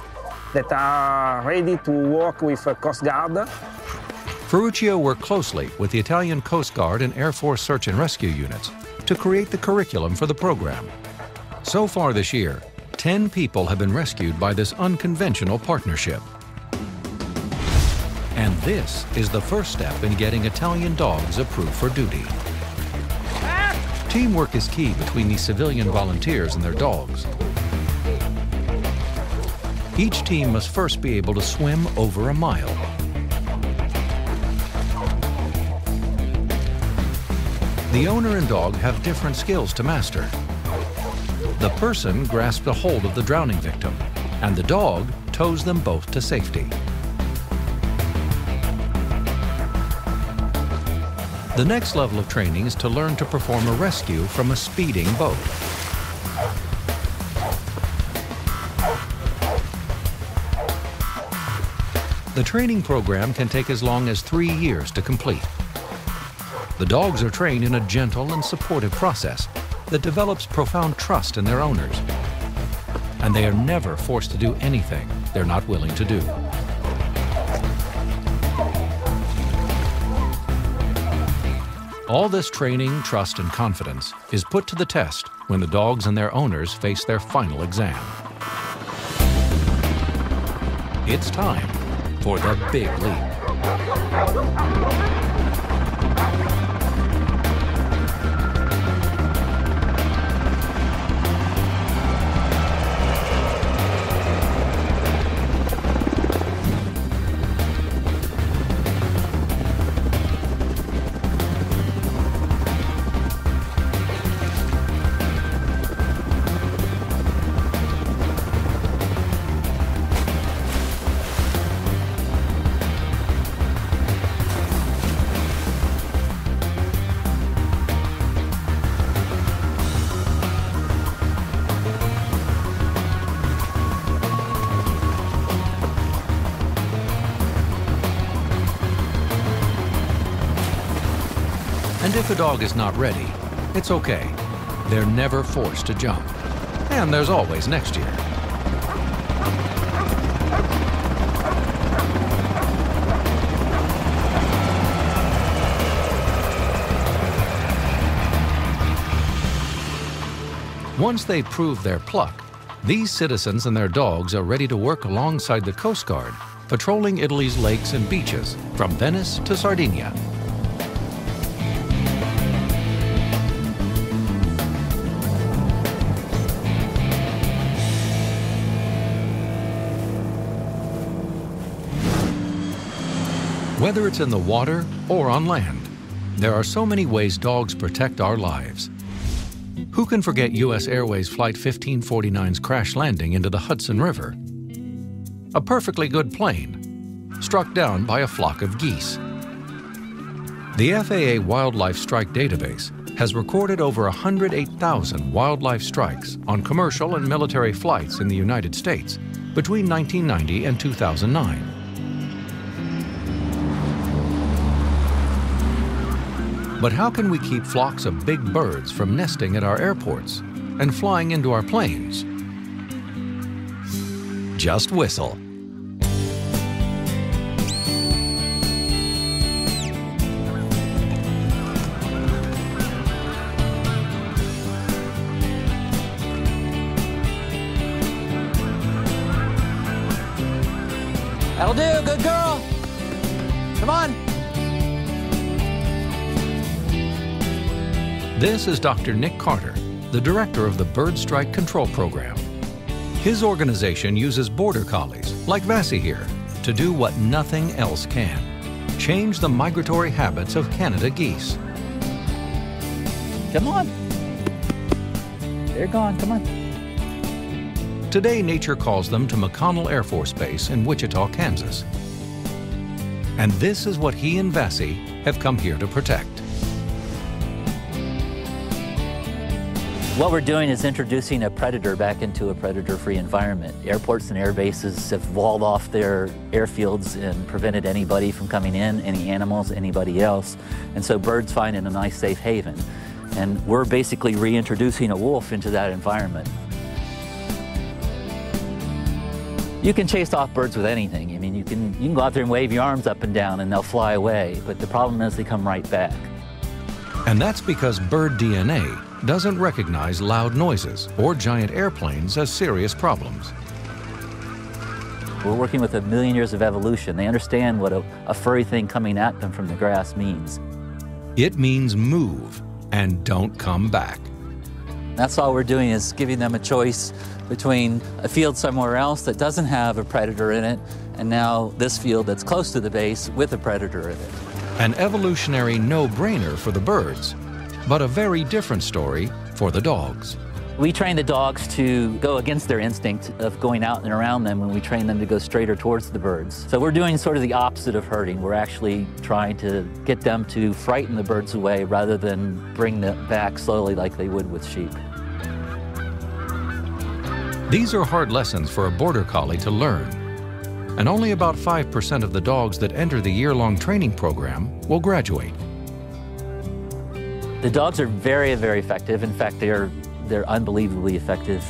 that are ready to work with a Coast Guard. Ferruccio worked closely with the Italian Coast Guard and Air Force search and rescue units to create the curriculum for the program. So far this year, ten people have been rescued by this unconventional partnership. And this is the first step in getting Italian dogs approved for duty. Ah! Teamwork is key between these civilian volunteers and their dogs. Each team must first be able to swim over a mile. The owner and dog have different skills to master. The person grasps a hold of the drowning victim, and the dog tows them both to safety. The next level of training is to learn to perform a rescue from a speeding boat. The training program can take as long as three years to complete. The dogs are trained in a gentle and supportive process that develops profound trust in their owners. And they are never forced to do anything they're not willing to do. All this training, trust, and confidence is put to the test when the dogs and their owners face their final exam. It's time for the big leap. If a dog is not ready, it's okay. They're never forced to jump. And there's always next year. Once they've proved their pluck, these citizens and their dogs are ready to work alongside the Coast Guard, patrolling Italy's lakes and beaches from Venice to Sardinia. Whether it's in the water or on land, there are so many ways dogs protect our lives. Who can forget U S Airways Flight fifteen forty-nine's crash landing into the Hudson River? A perfectly good plane, struck down by a flock of geese. The F A A Wildlife Strike Database has recorded over one hundred eight thousand wildlife strikes on commercial and military flights in the United States between nineteen ninety and two thousand nine. But how can we keep flocks of big birds from nesting at our airports and flying into our planes? Just whistle. That'll do, good girl. Come on. This is Doctor Nick Carter, the director of the Bird Strike Control Program. His organization uses border collies, like Vassie here, to do what nothing else can, change the migratory habits of Canada geese. Come on. They're gone, come on. Today, nature calls them to McConnell Air Force Base in Wichita, Kansas. And this is what he and Vassie have come here to protect. What we're doing is introducing a predator back into a predator-free environment. Airports and air bases have walled off their airfields and prevented anybody from coming in, any animals, anybody else. And so birds find in a nice safe haven. And we're basically reintroducing a wolf into that environment. You can chase off birds with anything. I mean, you can, you can go out there and wave your arms up and down and they'll fly away. But the problem is they come right back. And that's because bird D N A doesn't recognize loud noises or giant airplanes as serious problems. We're working with a million years of evolution. They understand what a, a furry thing coming at them from the grass means. It means move and don't come back. That's all we're doing is giving them a choice between a field somewhere else that doesn't have a predator in it and now this field that's close to the base with a predator in it. An evolutionary no-brainer for the birds, but a very different story for the dogs. We train the dogs to go against their instinct of going out and around them when we train them to go straighter towards the birds. So we're doing sort of the opposite of herding. We're actually trying to get them to frighten the birds away rather than bring them back slowly like they would with sheep. These are hard lessons for a border collie to learn. And only about five percent of the dogs that enter the year-long training program will graduate. The dogs are very, very effective. In fact, they're they're unbelievably effective.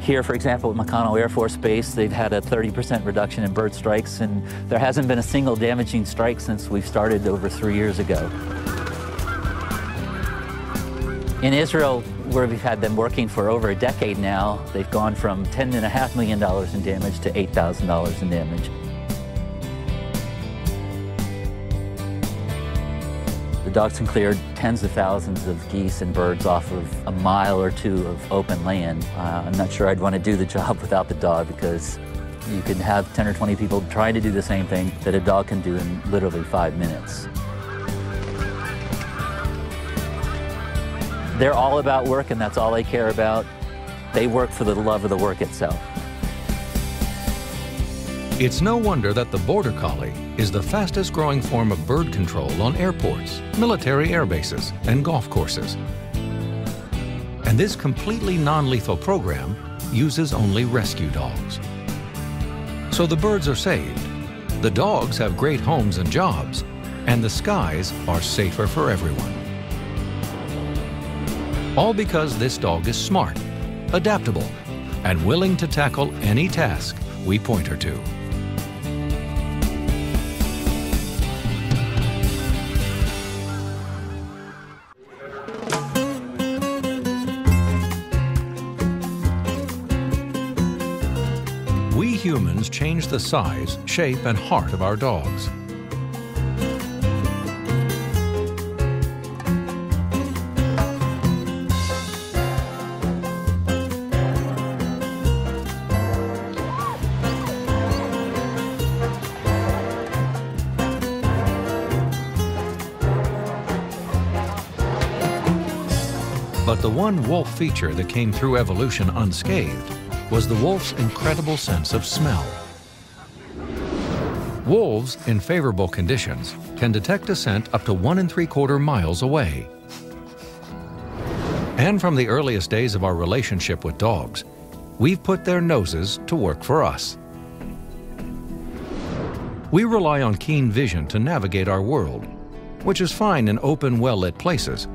Here, for example, at McConnell Air Force Base, they've had a thirty percent reduction in bird strikes, and there hasn't been a single damaging strike since we've started over three years ago. In Israel, where we've had them working for over a decade now, they've gone from ten point five million dollars in damage to eight thousand dollars in damage. The dogs can clear tens of thousands of geese and birds off of a mile or two of open land. Uh, I'm not sure I'd want to do the job without the dog, because you can have ten or twenty people trying to do the same thing that a dog can do in literally five minutes. They're all about work, and that's all they care about. They work for the love of the work itself. It's no wonder that the Border Collie is the fastest growing form of bird control on airports, military air bases, and golf courses. And this completely non-lethal program uses only rescue dogs. So the birds are saved, the dogs have great homes and jobs, and the skies are safer for everyone. All because this dog is smart, adaptable, and willing to tackle any task we point her to. We humans change the size, shape, and heart of our dogs. But the one wolf feature that came through evolution unscathed was the wolf's incredible sense of smell. Wolves, in favorable conditions, can detect a scent up to one and three quarter miles away. And from the earliest days of our relationship with dogs, we've put their noses to work for us. We rely on keen vision to navigate our world, which is fine in open, well-lit places.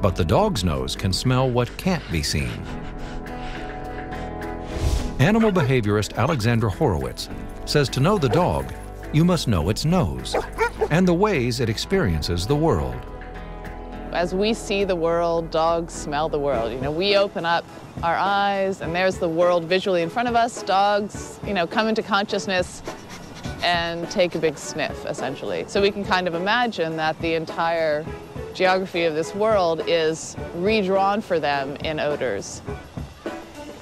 But the dog's nose can smell what can't be seen. Animal behaviorist Alexandra Horowitz says to know the dog, you must know its nose and the ways it experiences the world. As we see the world, dogs smell the world. You know, we open up our eyes and there's the world visually in front of us. Dogs, you know, come into consciousness and take a big sniff, essentially. So we can kind of imagine that the entire geography of this world is redrawn for them in odors.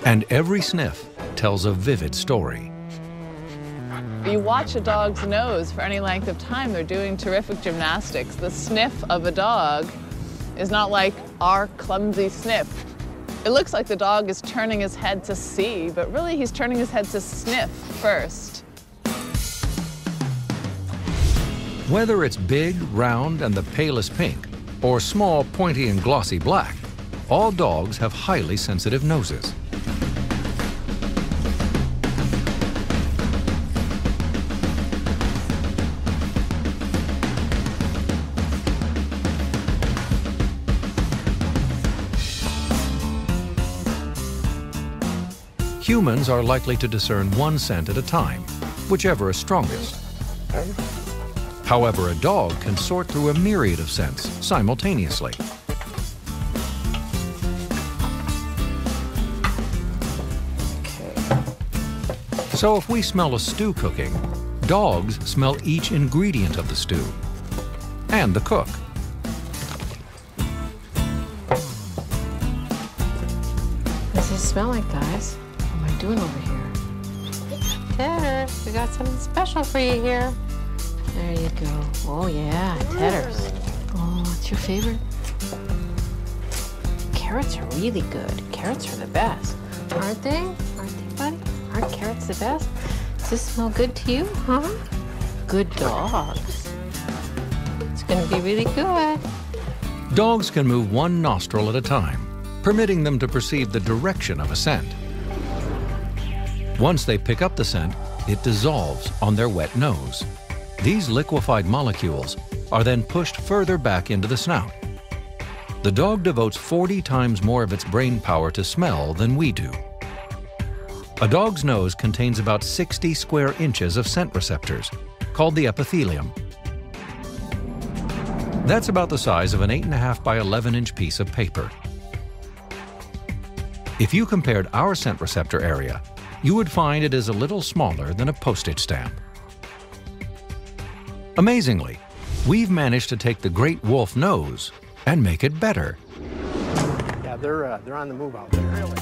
And every sniff tells a vivid story. You watch a dog's nose for any length of time, they're doing terrific gymnastics. The sniff of a dog is not like our clumsy sniff. It looks like the dog is turning his head to see, but really he's turning his head to sniff first. Whether it's big, round, and the palest pink, or small, pointy, and glossy black, all dogs have highly sensitive noses. Humans are likely to discern one scent at a time, whichever is strongest. However, a dog can sort through a myriad of scents simultaneously. So if we smell a stew cooking, dogs smell each ingredient of the stew and the cook. What does it smell like, guys? What am I doing over here? Tedder, we got something special for you here. There you go. Oh yeah, tedders. Oh, what's your favorite? Carrots are really good. Carrots are the best, aren't they? Aren't they, buddy? Aren't carrots the best? Does this smell good to you, huh? Good dogs. It's gonna be really good. Dogs can move one nostril at a time, permitting them to perceive the direction of a scent. Once they pick up the scent, it dissolves on their wet nose. These liquefied molecules are then pushed further back into the snout. The dog devotes forty times more of its brain power to smell than we do. A dog's nose contains about sixty square inches of scent receptors, called the epithelium. That's about the size of an eight and a half by eleven inch piece of paper. If you compared our scent receptor area, you would find it is a little smaller than a postage stamp. Amazingly, we've managed to take the great wolf nose and make it better. Yeah, they're, uh, they're on the move out there, really.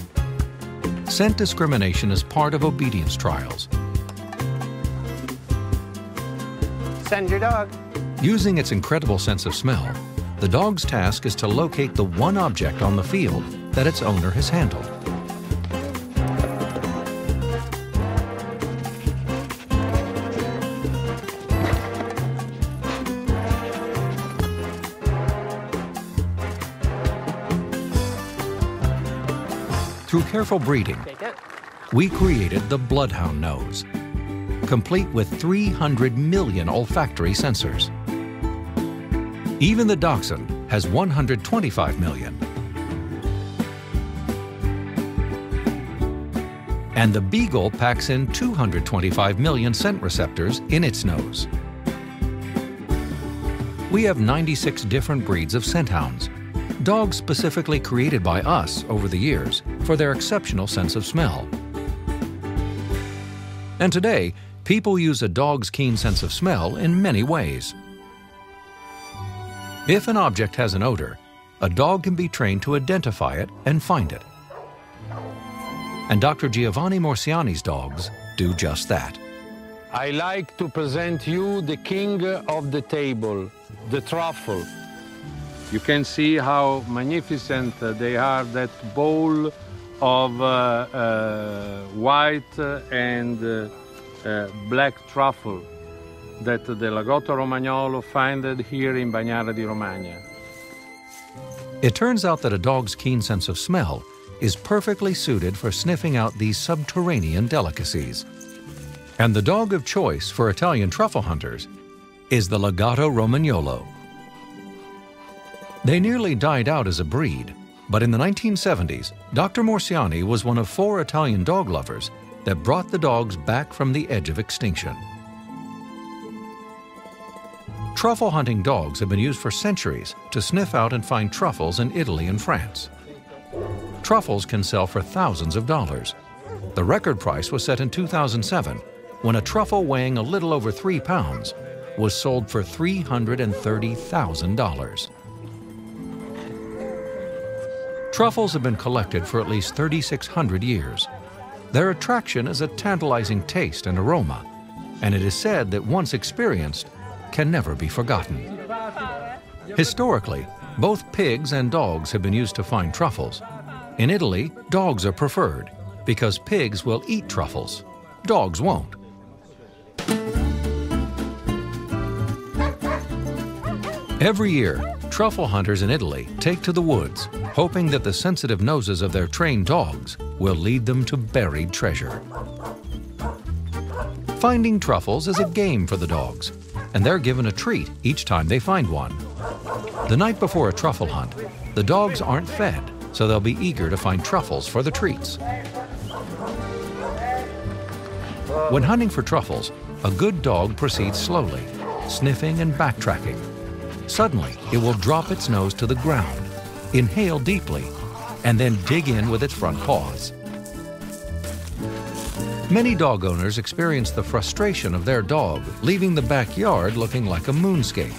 Scent discrimination is part of obedience trials. Send your dog. Using its incredible sense of smell, the dog's task is to locate the one object on the field that its owner has handled. Through careful breeding, we created the bloodhound nose, complete with three hundred million olfactory sensors. Even the dachshund has one hundred twenty-five million. And the beagle packs in two hundred twenty-five million scent receptors in its nose. We have ninety-six different breeds of scent hounds, dogs specifically created by us over the years for their exceptional sense of smell. And today, people use a dog's keen sense of smell in many ways. If an object has an odor, a dog can be trained to identify it and find it. And Doctor Giovanni Morsiani's dogs do just that. I like to present you the king of the table, the truffle. You can see how magnificent they are, that bowl of uh, uh, white and uh, uh, black truffle that the Lagotto Romagnolo found here in Bagnara di Romagna. It turns out that a dog's keen sense of smell is perfectly suited for sniffing out these subterranean delicacies. And the dog of choice for Italian truffle hunters is the Lagotto Romagnolo. They nearly died out as a breed, but in the nineteen seventies, Doctor Morsiani was one of four Italian dog lovers that brought the dogs back from the edge of extinction. Truffle hunting dogs have been used for centuries to sniff out and find truffles in Italy and France. Truffles can sell for thousands of dollars. The record price was set in two thousand seven, when a truffle weighing a little over three pounds was sold for three hundred thirty thousand dollars. Truffles have been collected for at least thirty-six hundred years. Their attraction is a tantalizing taste and aroma, and it is said that once experienced, can never be forgotten. Historically, both pigs and dogs have been used to find truffles. In Italy, dogs are preferred because pigs will eat truffles. Dogs won't. Every year, truffle hunters in Italy take to the woods, hoping that the sensitive noses of their trained dogs will lead them to buried treasure. Finding truffles is a game for the dogs, and they're given a treat each time they find one. The night before a truffle hunt, the dogs aren't fed, so they'll be eager to find truffles for the treats. When hunting for truffles, a good dog proceeds slowly, sniffing and backtracking. Suddenly, it will drop its nose to the ground, inhale deeply, and then dig in with its front paws. Many dog owners experience the frustration of their dog leaving the backyard looking like a moonscape.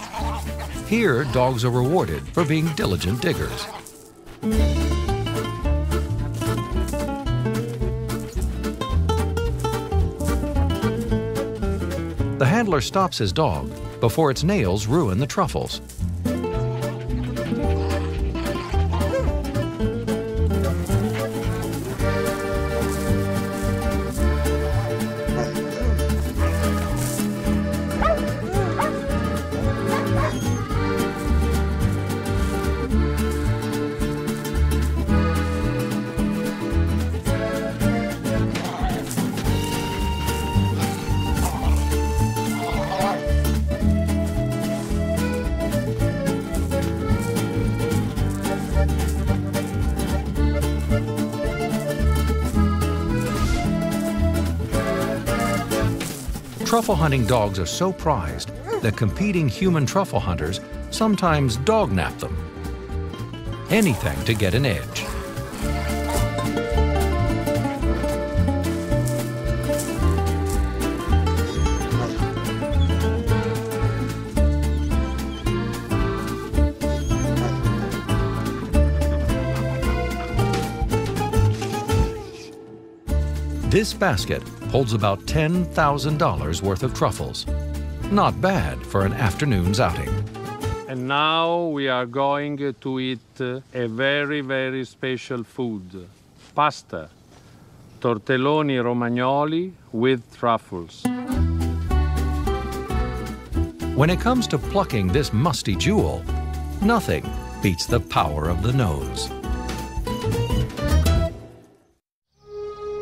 Here, dogs are rewarded for being diligent diggers. The handler stops his dog before its nails ruin the truffles. Truffle hunting dogs are so prized that competing human truffle hunters sometimes dog nap them. Anything to get an edge. This basket holds about ten thousand dollars worth of truffles. Not bad for an afternoon's outing. And now we are going to eat a very, very special food. Pasta, tortelloni romagnoli with truffles. When it comes to plucking this musty jewel, nothing beats the power of the nose.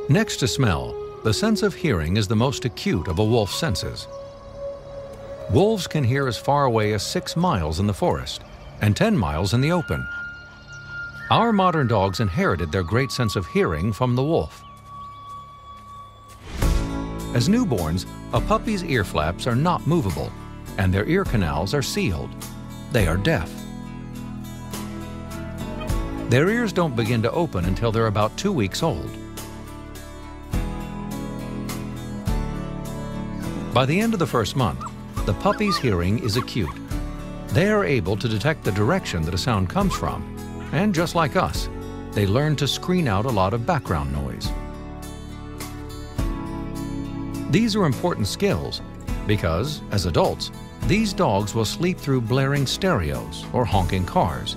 Next to smell, the sense of hearing is the most acute of a wolf's senses. Wolves can hear as far away as six miles in the forest and ten miles in the open. Our modern dogs inherited their great sense of hearing from the wolf. As newborns, a puppy's ear flaps are not movable and their ear canals are sealed. They are deaf. Their ears don't begin to open until they're about two weeks old. By the end of the first month, the puppy's hearing is acute. They are able to detect the direction that a sound comes from, and just like us, they learn to screen out a lot of background noise. These are important skills because, as adults, these dogs will sleep through blaring stereos or honking cars.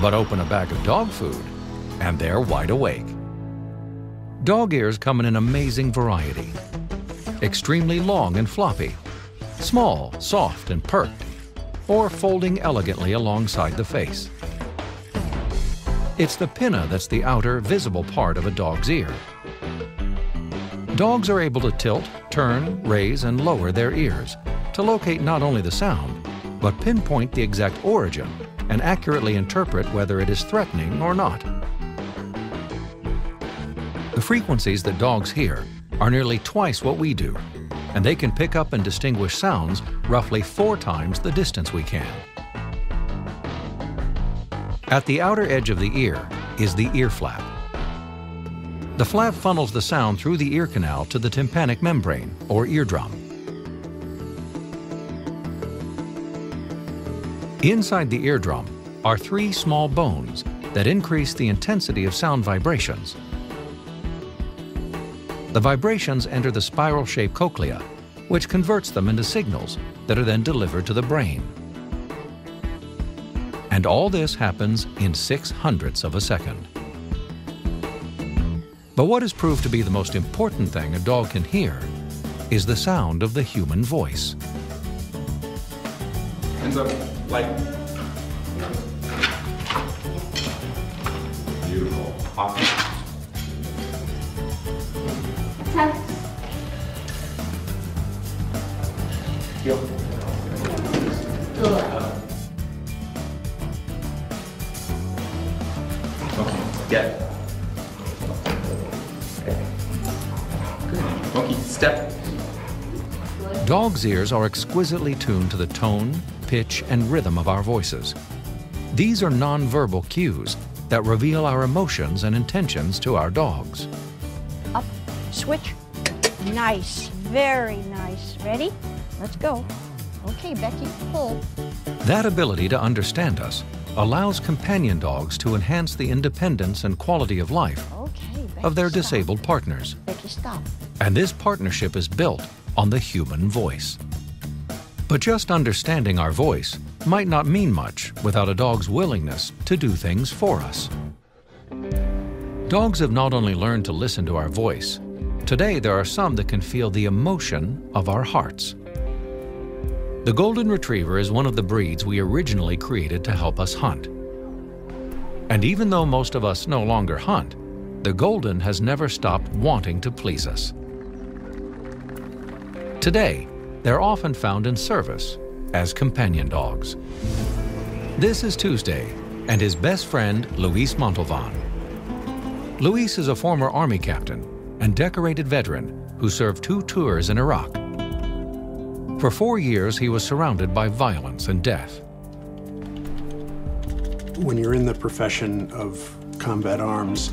But open a bag of dog food, and they're wide awake. Dog ears come in an amazing variety. Extremely long and floppy, small, soft and perked, or folding elegantly alongside the face. It's the pinna that's the outer, visible part of a dog's ear. Dogs are able to tilt, turn, raise, and lower their ears to locate not only the sound, but pinpoint the exact origin and accurately interpret whether it is threatening or not. The frequencies that dogs hear are nearly twice what we do, and they can pick up and distinguish sounds roughly four times the distance we can. At the outer edge of the ear is the ear flap. The flap funnels the sound through the ear canal to the tympanic membrane, or eardrum. Inside the eardrum are three small bones that increase the intensity of sound vibrations. The vibrations enter the spiral-shaped cochlea, which converts them into signals that are then delivered to the brain. And all this happens in six hundredths of a second. But what has proved to be the most important thing a dog can hear is the sound of the human voice. Hands up, like. Beautiful. Awesome. Yeah. Good. Monkey, step. Dogs' ears are exquisitely tuned to the tone, pitch, and rhythm of our voices. These are nonverbal cues that reveal our emotions and intentions to our dogs. Up, switch. Nice, very nice. Ready? Let's go. Okay, Becky, pull. That ability to understand us allows companion dogs to enhance the independence and quality of life okay, Becky, of their disabled stop. partners. Becky, stop. And this partnership is built on the human voice. But just understanding our voice might not mean much without a dog's willingness to do things for us. Dogs have not only learned to listen to our voice, today there are some that can feel the emotion of our hearts. The Golden Retriever is one of the breeds we originally created to help us hunt. And even though most of us no longer hunt, the Golden has never stopped wanting to please us. Today, they're often found in service as companion dogs. This is Tuesday and his best friend, Luis Montalvan. Luis is a former Army captain and decorated veteran who served two tours in Iraq. For four years, he was surrounded by violence and death. When you're in the profession of combat arms,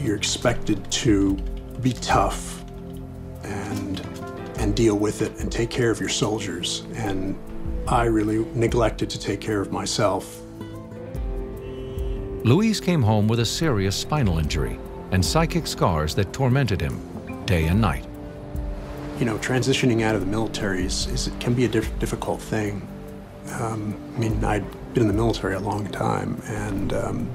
you're expected to be tough and, and deal with it and take care of your soldiers and I really neglected to take care of myself. Luis came home with a serious spinal injury and psychic scars that tormented him day and night. You know, transitioning out of the military is, is it can be a diff difficult thing. Um, I mean, I'd been in the military a long time, and um,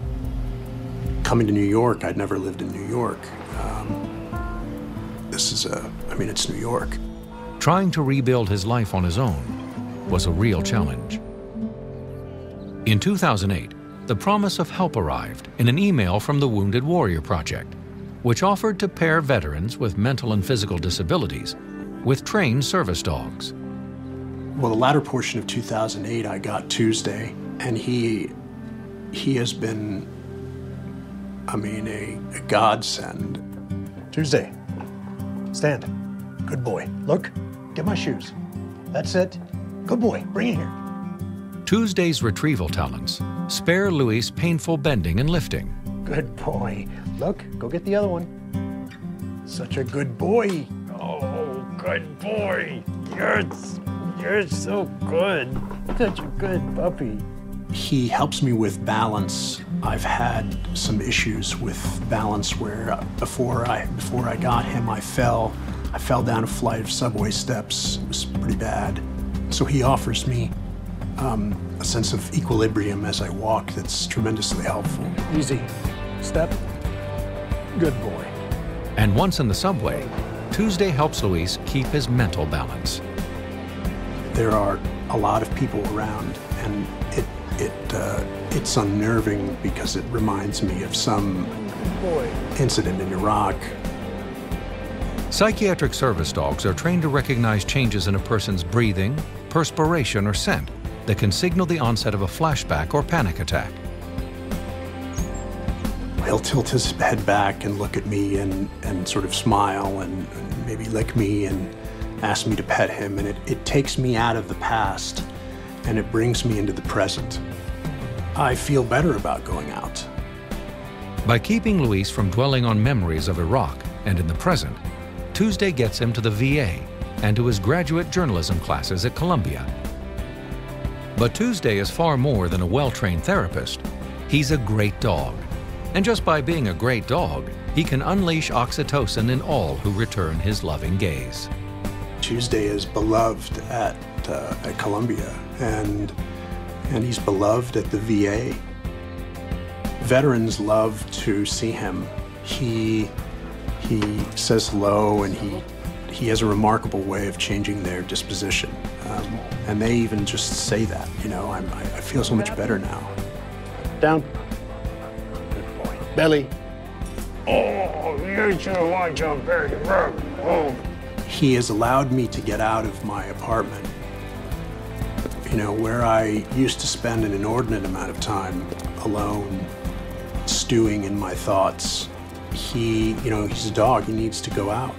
coming to New York, I'd never lived in New York. Um, this is a, I mean, it's New York. Trying to rebuild his life on his own was a real challenge. In two thousand eight, the promise of help arrived in an email from the Wounded Warrior Project, which offered to pair veterans with mental and physical disabilities with trained service dogs. Well, the latter portion of two thousand eight I got Tuesday, and he he has been, I mean, a, a godsend. Tuesday, stand. Good boy. Look, get my shoes. That's it. Good boy, bring it here. Tuesday's retrieval talents spare Luis painful bending and lifting. Good boy. Look, go get the other one. Such a good boy. Oh, good boy. Yes. You're so good. Such a good puppy. He helps me with balance. I've had some issues with balance where before I before I got him, I fell. I fell down a flight of subway steps. It was pretty bad. So he offers me um, a sense of equilibrium as I walk that's tremendously helpful. Easy. Step. Good boy. And once in the subway, Tuesday helps Luis keep his mental balance. There are a lot of people around, and it it uh, it's unnerving because it reminds me of some incident in Iraq. Psychiatric service dogs are trained to recognize changes in a person's breathing, perspiration, or scent that can signal the onset of a flashback or panic attack. He'll tilt his head back and look at me and, and sort of smile and, and maybe lick me and asked me to pet him, and it, it takes me out of the past and it brings me into the present. I feel better about going out. By keeping Luis from dwelling on memories of Iraq and in the present, Tuesday gets him to the V A and to his graduate journalism classes at Columbia. But Tuesday is far more than a well-trained therapist. He's a great dog. And just by being a great dog, he can unleash oxytocin in all who return his loving gaze. Tuesday is beloved at, uh, at Columbia, and, and he's beloved at the V A. Veterans love to see him. He, he says hello, and he, he has a remarkable way of changing their disposition. Um, and they even just say that, you know, I'm, I, I feel so much better now. Down. Good boy. Belly. Oh, you should watch out very well. Oh. He has allowed me to get out of my apartment, you know, where I used to spend an inordinate amount of time alone, stewing in my thoughts. He, you know, he's a dog, he needs to go out.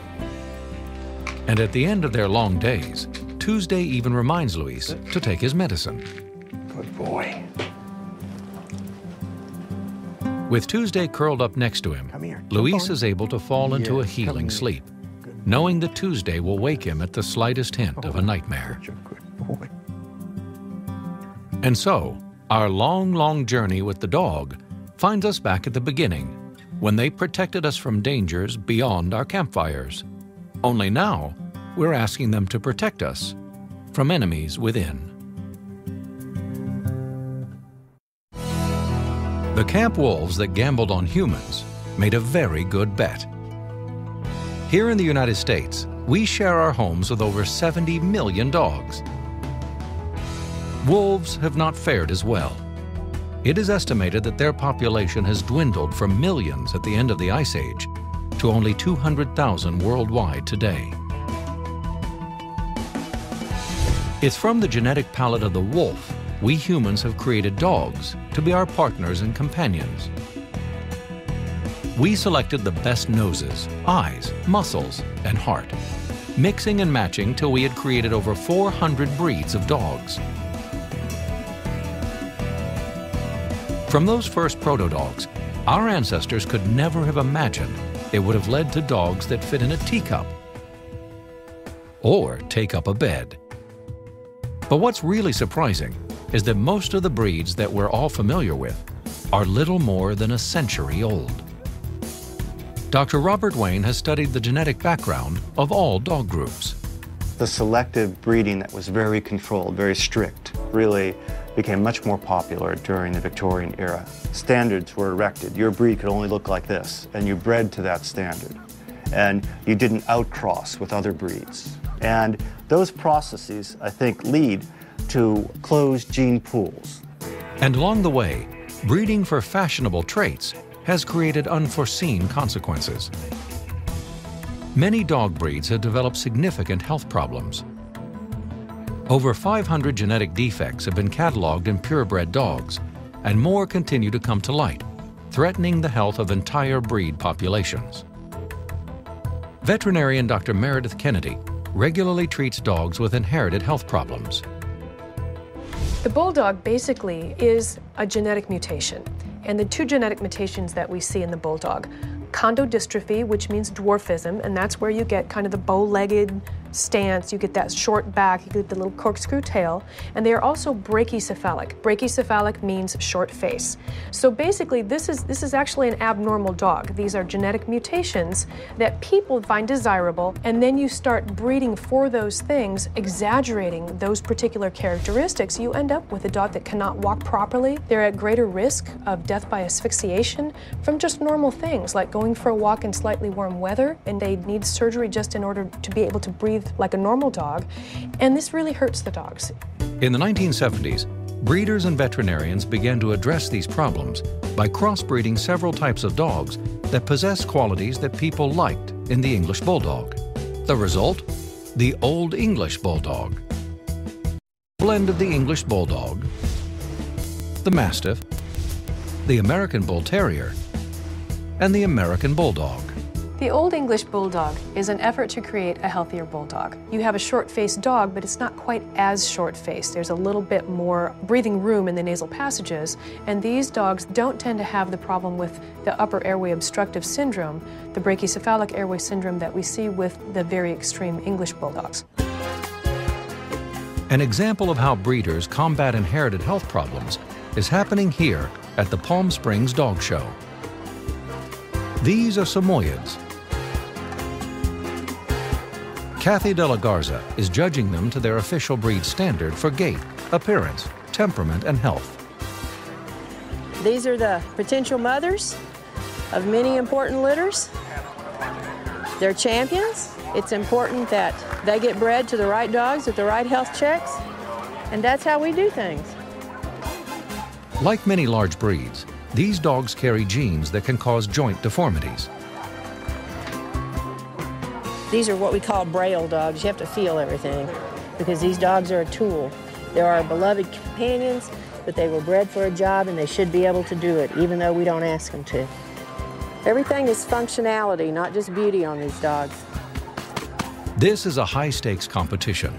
And at the end of their long days, Tuesday even reminds Luis to take his medicine. Good boy. With Tuesday curled up next to him, here, Luis is able to fall into yeah, a healing sleep, knowing that Tuesday will wake him at the slightest hint of a nightmare. And so, our long, long journey with the dog finds us back at the beginning, when they protected us from dangers beyond our campfires. Only now, we're asking them to protect us from enemies within. The camp wolves that gambled on humans made a very good bet. Here in the United States, we share our homes with over seventy million dogs. Wolves have not fared as well. It is estimated that their population has dwindled from millions at the end of the Ice Age to only two hundred thousand worldwide today. It's from the genetic palette of the wolf we humans have created dogs to be our partners and companions. We selected the best noses, eyes, muscles, and heart, mixing and matching till we had created over four hundred breeds of dogs. From those first proto-dogs, our ancestors could never have imagined it would have led to dogs that fit in a teacup or take up a bed. But what's really surprising is that most of the breeds that we're all familiar with are little more than a century old. Doctor Robert Wayne has studied the genetic background of all dog groups. The selective breeding that was very controlled, very strict, really became much more popular during the Victorian era. Standards were erected. Your breed could only look like this, and you bred to that standard. And you didn't outcross with other breeds. And those processes, I think, lead to closed gene pools. And along the way, breeding for fashionable traits has created unforeseen consequences. Many dog breeds have developed significant health problems. Over five hundred genetic defects have been cataloged in purebred dogs, and more continue to come to light, threatening the health of entire breed populations. Veterinarian Doctor Meredith Kennedy regularly treats dogs with inherited health problems. The bulldog basically is a genetic mutation, and the two genetic mutations that we see in the bulldog, chondrodystrophy, which means dwarfism, and that's where you get kind of the bow-legged stance, you get that short back, you get the little corkscrew tail, and they are also brachycephalic. Brachycephalic means short face. So basically, this is, this is actually an abnormal dog. These are genetic mutations that people find desirable, and then you start breeding for those things, exaggerating those particular characteristics. You end up with a dog that cannot walk properly. They're at greater risk of death by asphyxiation from just normal things, like going for a walk in slightly warm weather, and they need surgery just in order to be able to breathe like a normal dog, and this really hurts the dogs. In the nineteen seventies, breeders and veterinarians began to address these problems by crossbreeding several types of dogs that possess qualities that people liked in the English Bulldog. The result? The Old English Bulldog. Blend of the English Bulldog, the Mastiff, the American Bull Terrier, and the American Bulldog. The Old English Bulldog is an effort to create a healthier bulldog. You have a short-faced dog, but it's not quite as short-faced. There's a little bit more breathing room in the nasal passages, and these dogs don't tend to have the problem with the upper airway obstructive syndrome, the brachycephalic airway syndrome that we see with the very extreme English Bulldogs. An example of how breeders combat inherited health problems is happening here at the Palm Springs Dog Show. These are Samoyeds. Kathy De La Garza is judging them to their official breed standard for gait, appearance, temperament, and health. These are the potential mothers of many important litters. They're champions. It's important that they get bred to the right dogs with the right health checks, and that's how we do things. Like many large breeds, these dogs carry genes that can cause joint deformities. These are what we call braille dogs. You have to feel everything because these dogs are a tool. They're our beloved companions, but they were bred for a job and they should be able to do it, even though we don't ask them to. Everything is functionality, not just beauty on these dogs. This is a high-stakes competition.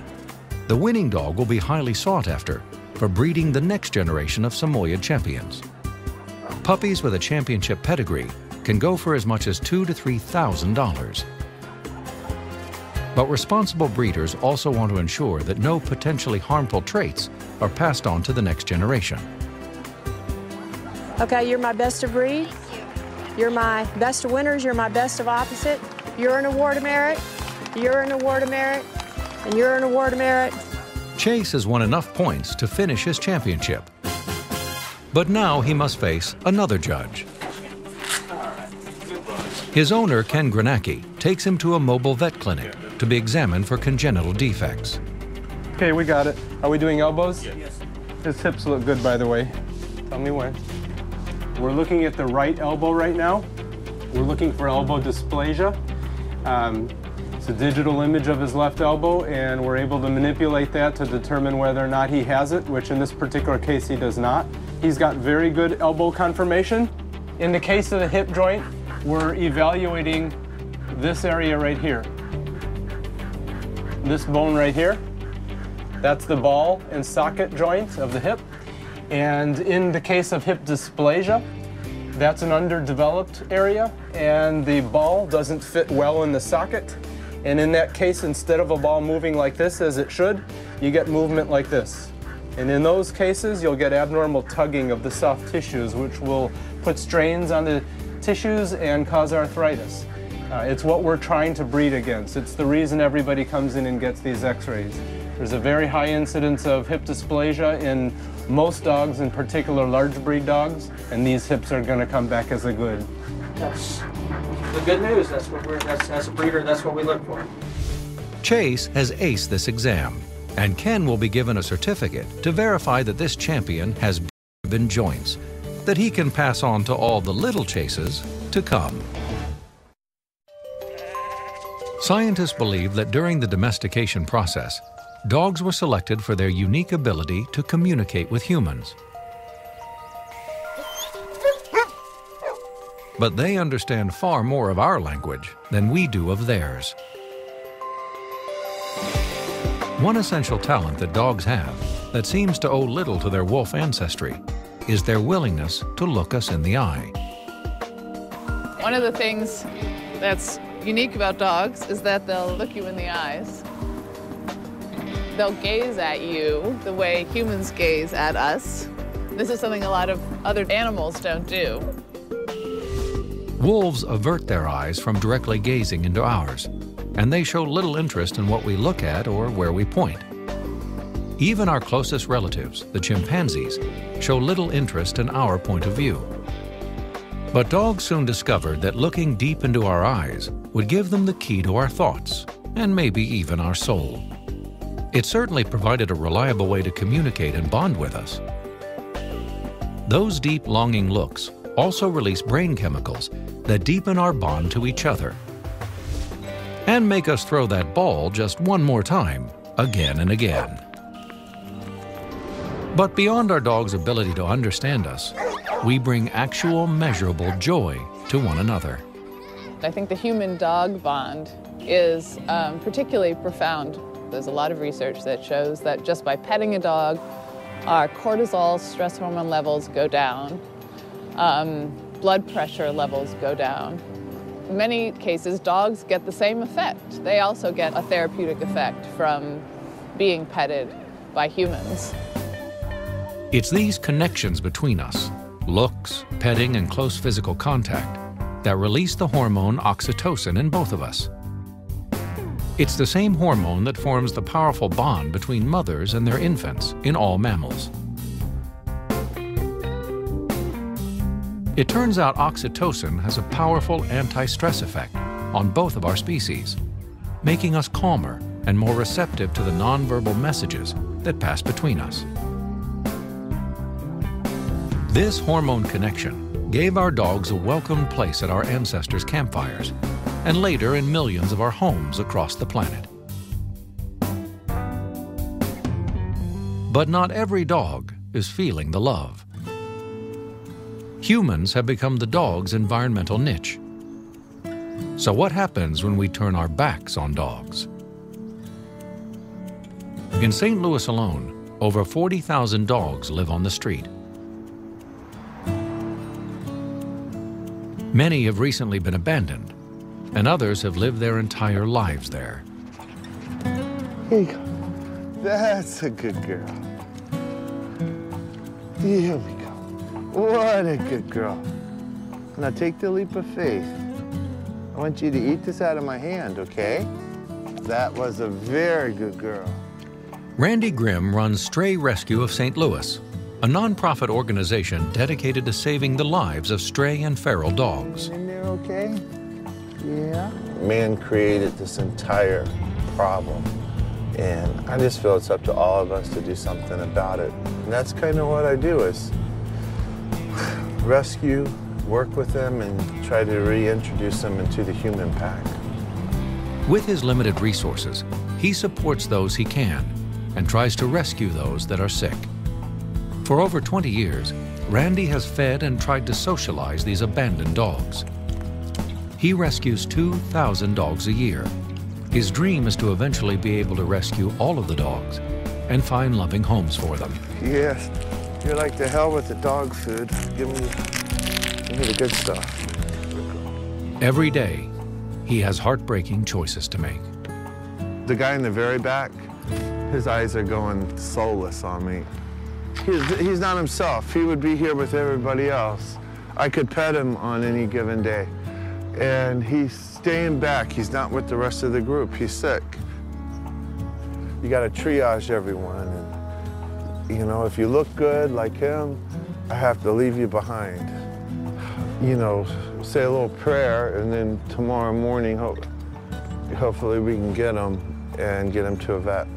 The winning dog will be highly sought after for breeding the next generation of Samoyed champions. Puppies with a championship pedigree can go for as much as two to three thousand dollars. But responsible breeders also want to ensure that no potentially harmful traits are passed on to the next generation. Okay, you're my best of breed. You're my best of winners. You're my best of opposite. You're an award of merit. You're an award of merit. And you're an award of merit. Chase has won enough points to finish his championship. But now he must face another judge. His owner, Ken Grenacki, takes him to a mobile vet clinic to be examined for congenital defects. Okay, we got it. Are we doing elbows? Yes. His hips look good, by the way. Tell me when. We're looking at the right elbow right now. We're looking for elbow dysplasia. Um, it's a digital image of his left elbow, and we're able to manipulate that to determine whether or not he has it, which in this particular case he does not. He's got very good elbow conformation. In the case of the hip joint, we're evaluating this area right here. This bone right here, that's the ball and socket joint of the hip. And in the case of hip dysplasia, that's an underdeveloped area and the ball doesn't fit well in the socket. And in that case, instead of a ball moving like this as it should, you get movement like this. And in those cases, you'll get abnormal tugging of the soft tissues, which will put strains on the tissues and cause arthritis. Uh, it's what we're trying to breed against. It's the reason everybody comes in and gets these x-rays. There's a very high incidence of hip dysplasia in most dogs, in particular large breed dogs, and these hips are going to come back as a good. That's the good news. That's what we're, that's, as a breeder, that's what we look for. Chase has aced this exam, and Ken will be given a certificate to verify that this champion has been joints, that he can pass on to all the little chases to come. Scientists believe that during the domestication process, dogs were selected for their unique ability to communicate with humans. But they understand far more of our language than we do of theirs. One essential talent that dogs have that seems to owe little to their wolf ancestry is their willingness to look us in the eye. One of the things that's unique about dogs is that they'll look you in the eyes. They'll gaze at you the way humans gaze at us. This is something a lot of other animals don't do. Wolves avert their eyes from directly gazing into ours, and they show little interest in what we look at or where we point. Even our closest relatives, the chimpanzees, show little interest in our point of view. But dogs soon discovered that looking deep into our eyes would give them the key to our thoughts, and maybe even our soul. It certainly provided a reliable way to communicate and bond with us. Those deep, longing looks also release brain chemicals that deepen our bond to each other and make us throw that ball just one more time, again and again. But beyond our dog's ability to understand us, we bring actual measurable joy to one another. I think the human-dog bond is um, particularly profound. There's a lot of research that shows that just by petting a dog, our cortisol stress hormone levels go down, um, blood pressure levels go down. In many cases, dogs get the same effect. They also get a therapeutic effect from being petted by humans. It's these connections between us, looks, petting, and close physical contact, that release the hormone oxytocin in both of us. It's the same hormone that forms the powerful bond between mothers and their infants in all mammals. It turns out oxytocin has a powerful anti-stress effect on both of our species, making us calmer and more receptive to the nonverbal messages that pass between us. This hormone connection gave our dogs a welcome place at our ancestors' campfires, and later in millions of our homes across the planet. But not every dog is feeling the love. Humans have become the dog's environmental niche. So what happens when we turn our backs on dogs? In Saint Louis alone, over forty thousand dogs live on the street. Many have recently been abandoned, and others have lived their entire lives there. Here you go. That's a good girl. Here we go. What a good girl. Now take the leap of faith. I want you to eat this out of my hand, okay? That was a very good girl. Randy Grimm runs Stray Rescue of Saint Louis, a nonprofit organization dedicated to saving the lives of stray and feral dogs. In there, okay? Yeah. Man created this entire problem, and I just feel it's up to all of us to do something about it. And that's kind of what I do, is rescue, work with them, and try to reintroduce them into the human pack. With his limited resources, he supports those he can and tries to rescue those that are sick. For over twenty years, Randy has fed and tried to socialize these abandoned dogs. He rescues two thousand dogs a year. His dream is to eventually be able to rescue all of the dogs and find loving homes for them. Yes, you're like, the hell with the dog food. Give me, give me the good stuff. Every day, he has heartbreaking choices to make. The guy in the very back, His eyes are going soulless on me. He's, he's not himself. He would be here with everybody else. I could pet him on any given day. And he's staying back. He's not with the rest of the group. He's sick. You got to triage everyone. And, you know, if you look good like him, I have to leave you behind. You know, say a little prayer, and then tomorrow morning, ho hopefully we can get him and get him to a vet.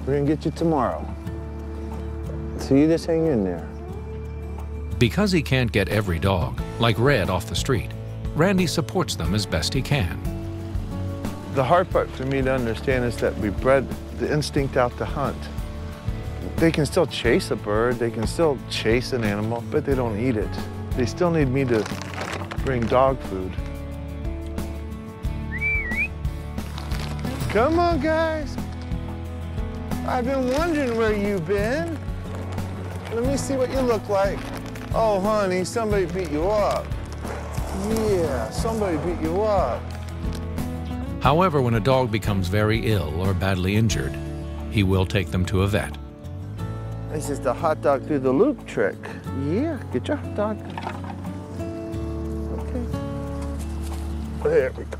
We're going to get you tomorrow. So you just hang in there. Because he can't get every dog, like Red, off the street, Randy supports them as best he can. The hard part for me to understand is that we bred the instinct out to hunt. They can still chase a bird, they can still chase an animal, but they don't eat it. They still need me to bring dog food. Come on, guys. I've been wondering where you've been. Let me see what you look like. Oh, honey, somebody beat you up. Yeah, somebody beat you up. However, when a dog becomes very ill or badly injured, he will take them to a vet. This is the hot dog through the loop trick. Yeah, get your hot dog. Okay. There we go.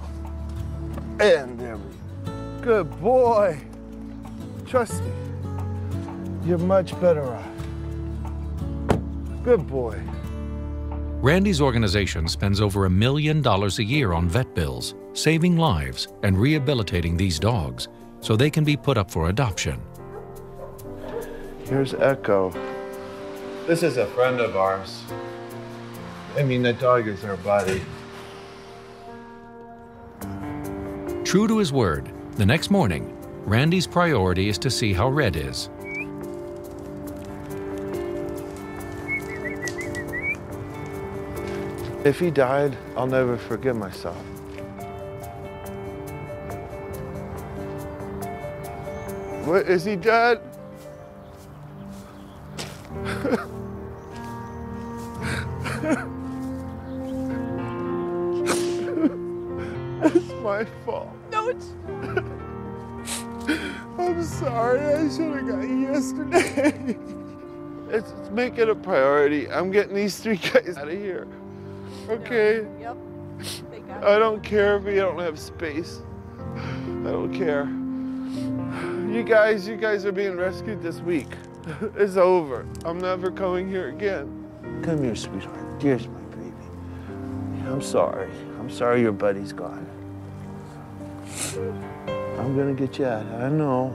And there we go. Good boy. Trust me, you're much better off. Good boy. Randy's organization spends over a million dollars a year on vet bills, saving lives and rehabilitating these dogs so they can be put up for adoption. Here's Echo. This is a friend of ours. I mean, that dog is our buddy. True to his word, the next morning, Randy's priority is to see how Red is. If he died, I'll never forgive myself. What, is he dead? It's my fault. No, it's not. I'm sorry, I should have got you yesterday. It's, it's make it a priority. I'm getting these three guys out of here. Okay. Yep. I don't care if we don't have space. I don't care. You guys, you guys are being rescued this week. It's over. I'm never coming here again. Come here, sweetheart. Dear's my baby. I'm sorry. I'm sorry your buddy's gone. I'm gonna get you out. I know.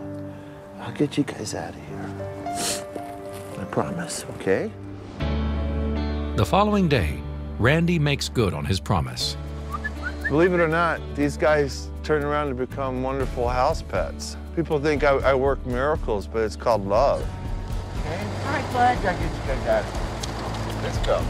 I'll get you guys out of here. I promise, okay? The following day, Randy makes good on his promise. Believe it or not, these guys turn around and become wonderful house pets. People think I, I work miracles, but it's called love. Okay. All right, bud. I got you guys out of here. Let's go.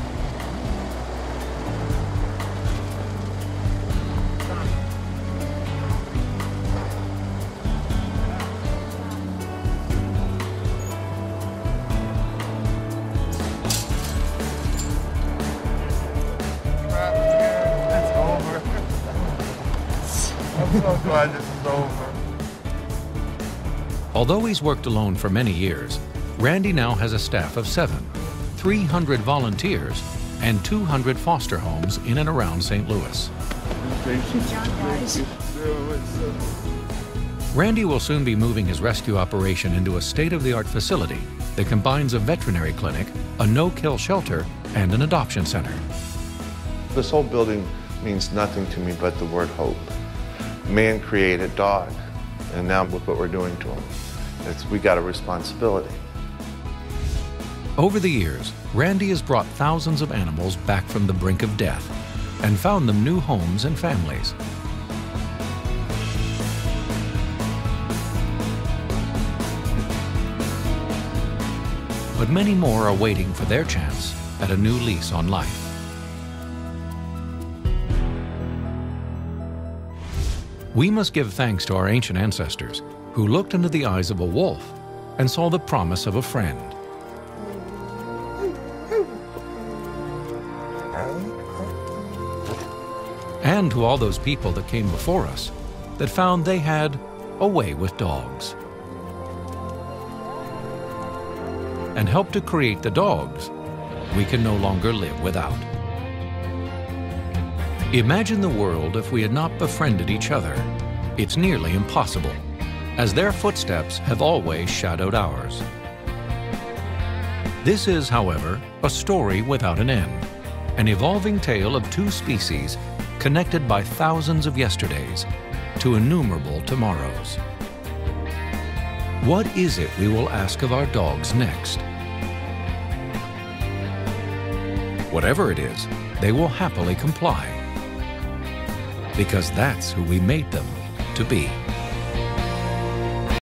Although he's worked alone for many years, Randy now has a staff of seven, three hundred volunteers, and two hundred foster homes in and around Saint Louis. Good job, guys. Randy will soon be moving his rescue operation into a state-of-the-art facility that combines a veterinary clinic, a no-kill shelter, and an adoption center. This whole building means nothing to me but the word hope. Man created dog, and now look what we're doing to him. It's, we got a responsibility. Over the years, Randy has brought thousands of animals back from the brink of death and found them new homes and families. But many more are waiting for their chance at a new lease on life. We must give thanks to our ancient ancestors who looked into the eyes of a wolf and saw the promise of a friend. And to all those people that came before us that found they had a way with dogs. and help to create the dogs we can no longer live without. Imagine the world if we had not befriended each other. It's nearly impossible, as their footsteps have always shadowed ours. This is, however, a story without an end, an evolving tale of two species connected by thousands of yesterdays to innumerable tomorrows. What is it we will ask of our dogs next? Whatever it is, they will happily comply, because that's who we made them to be.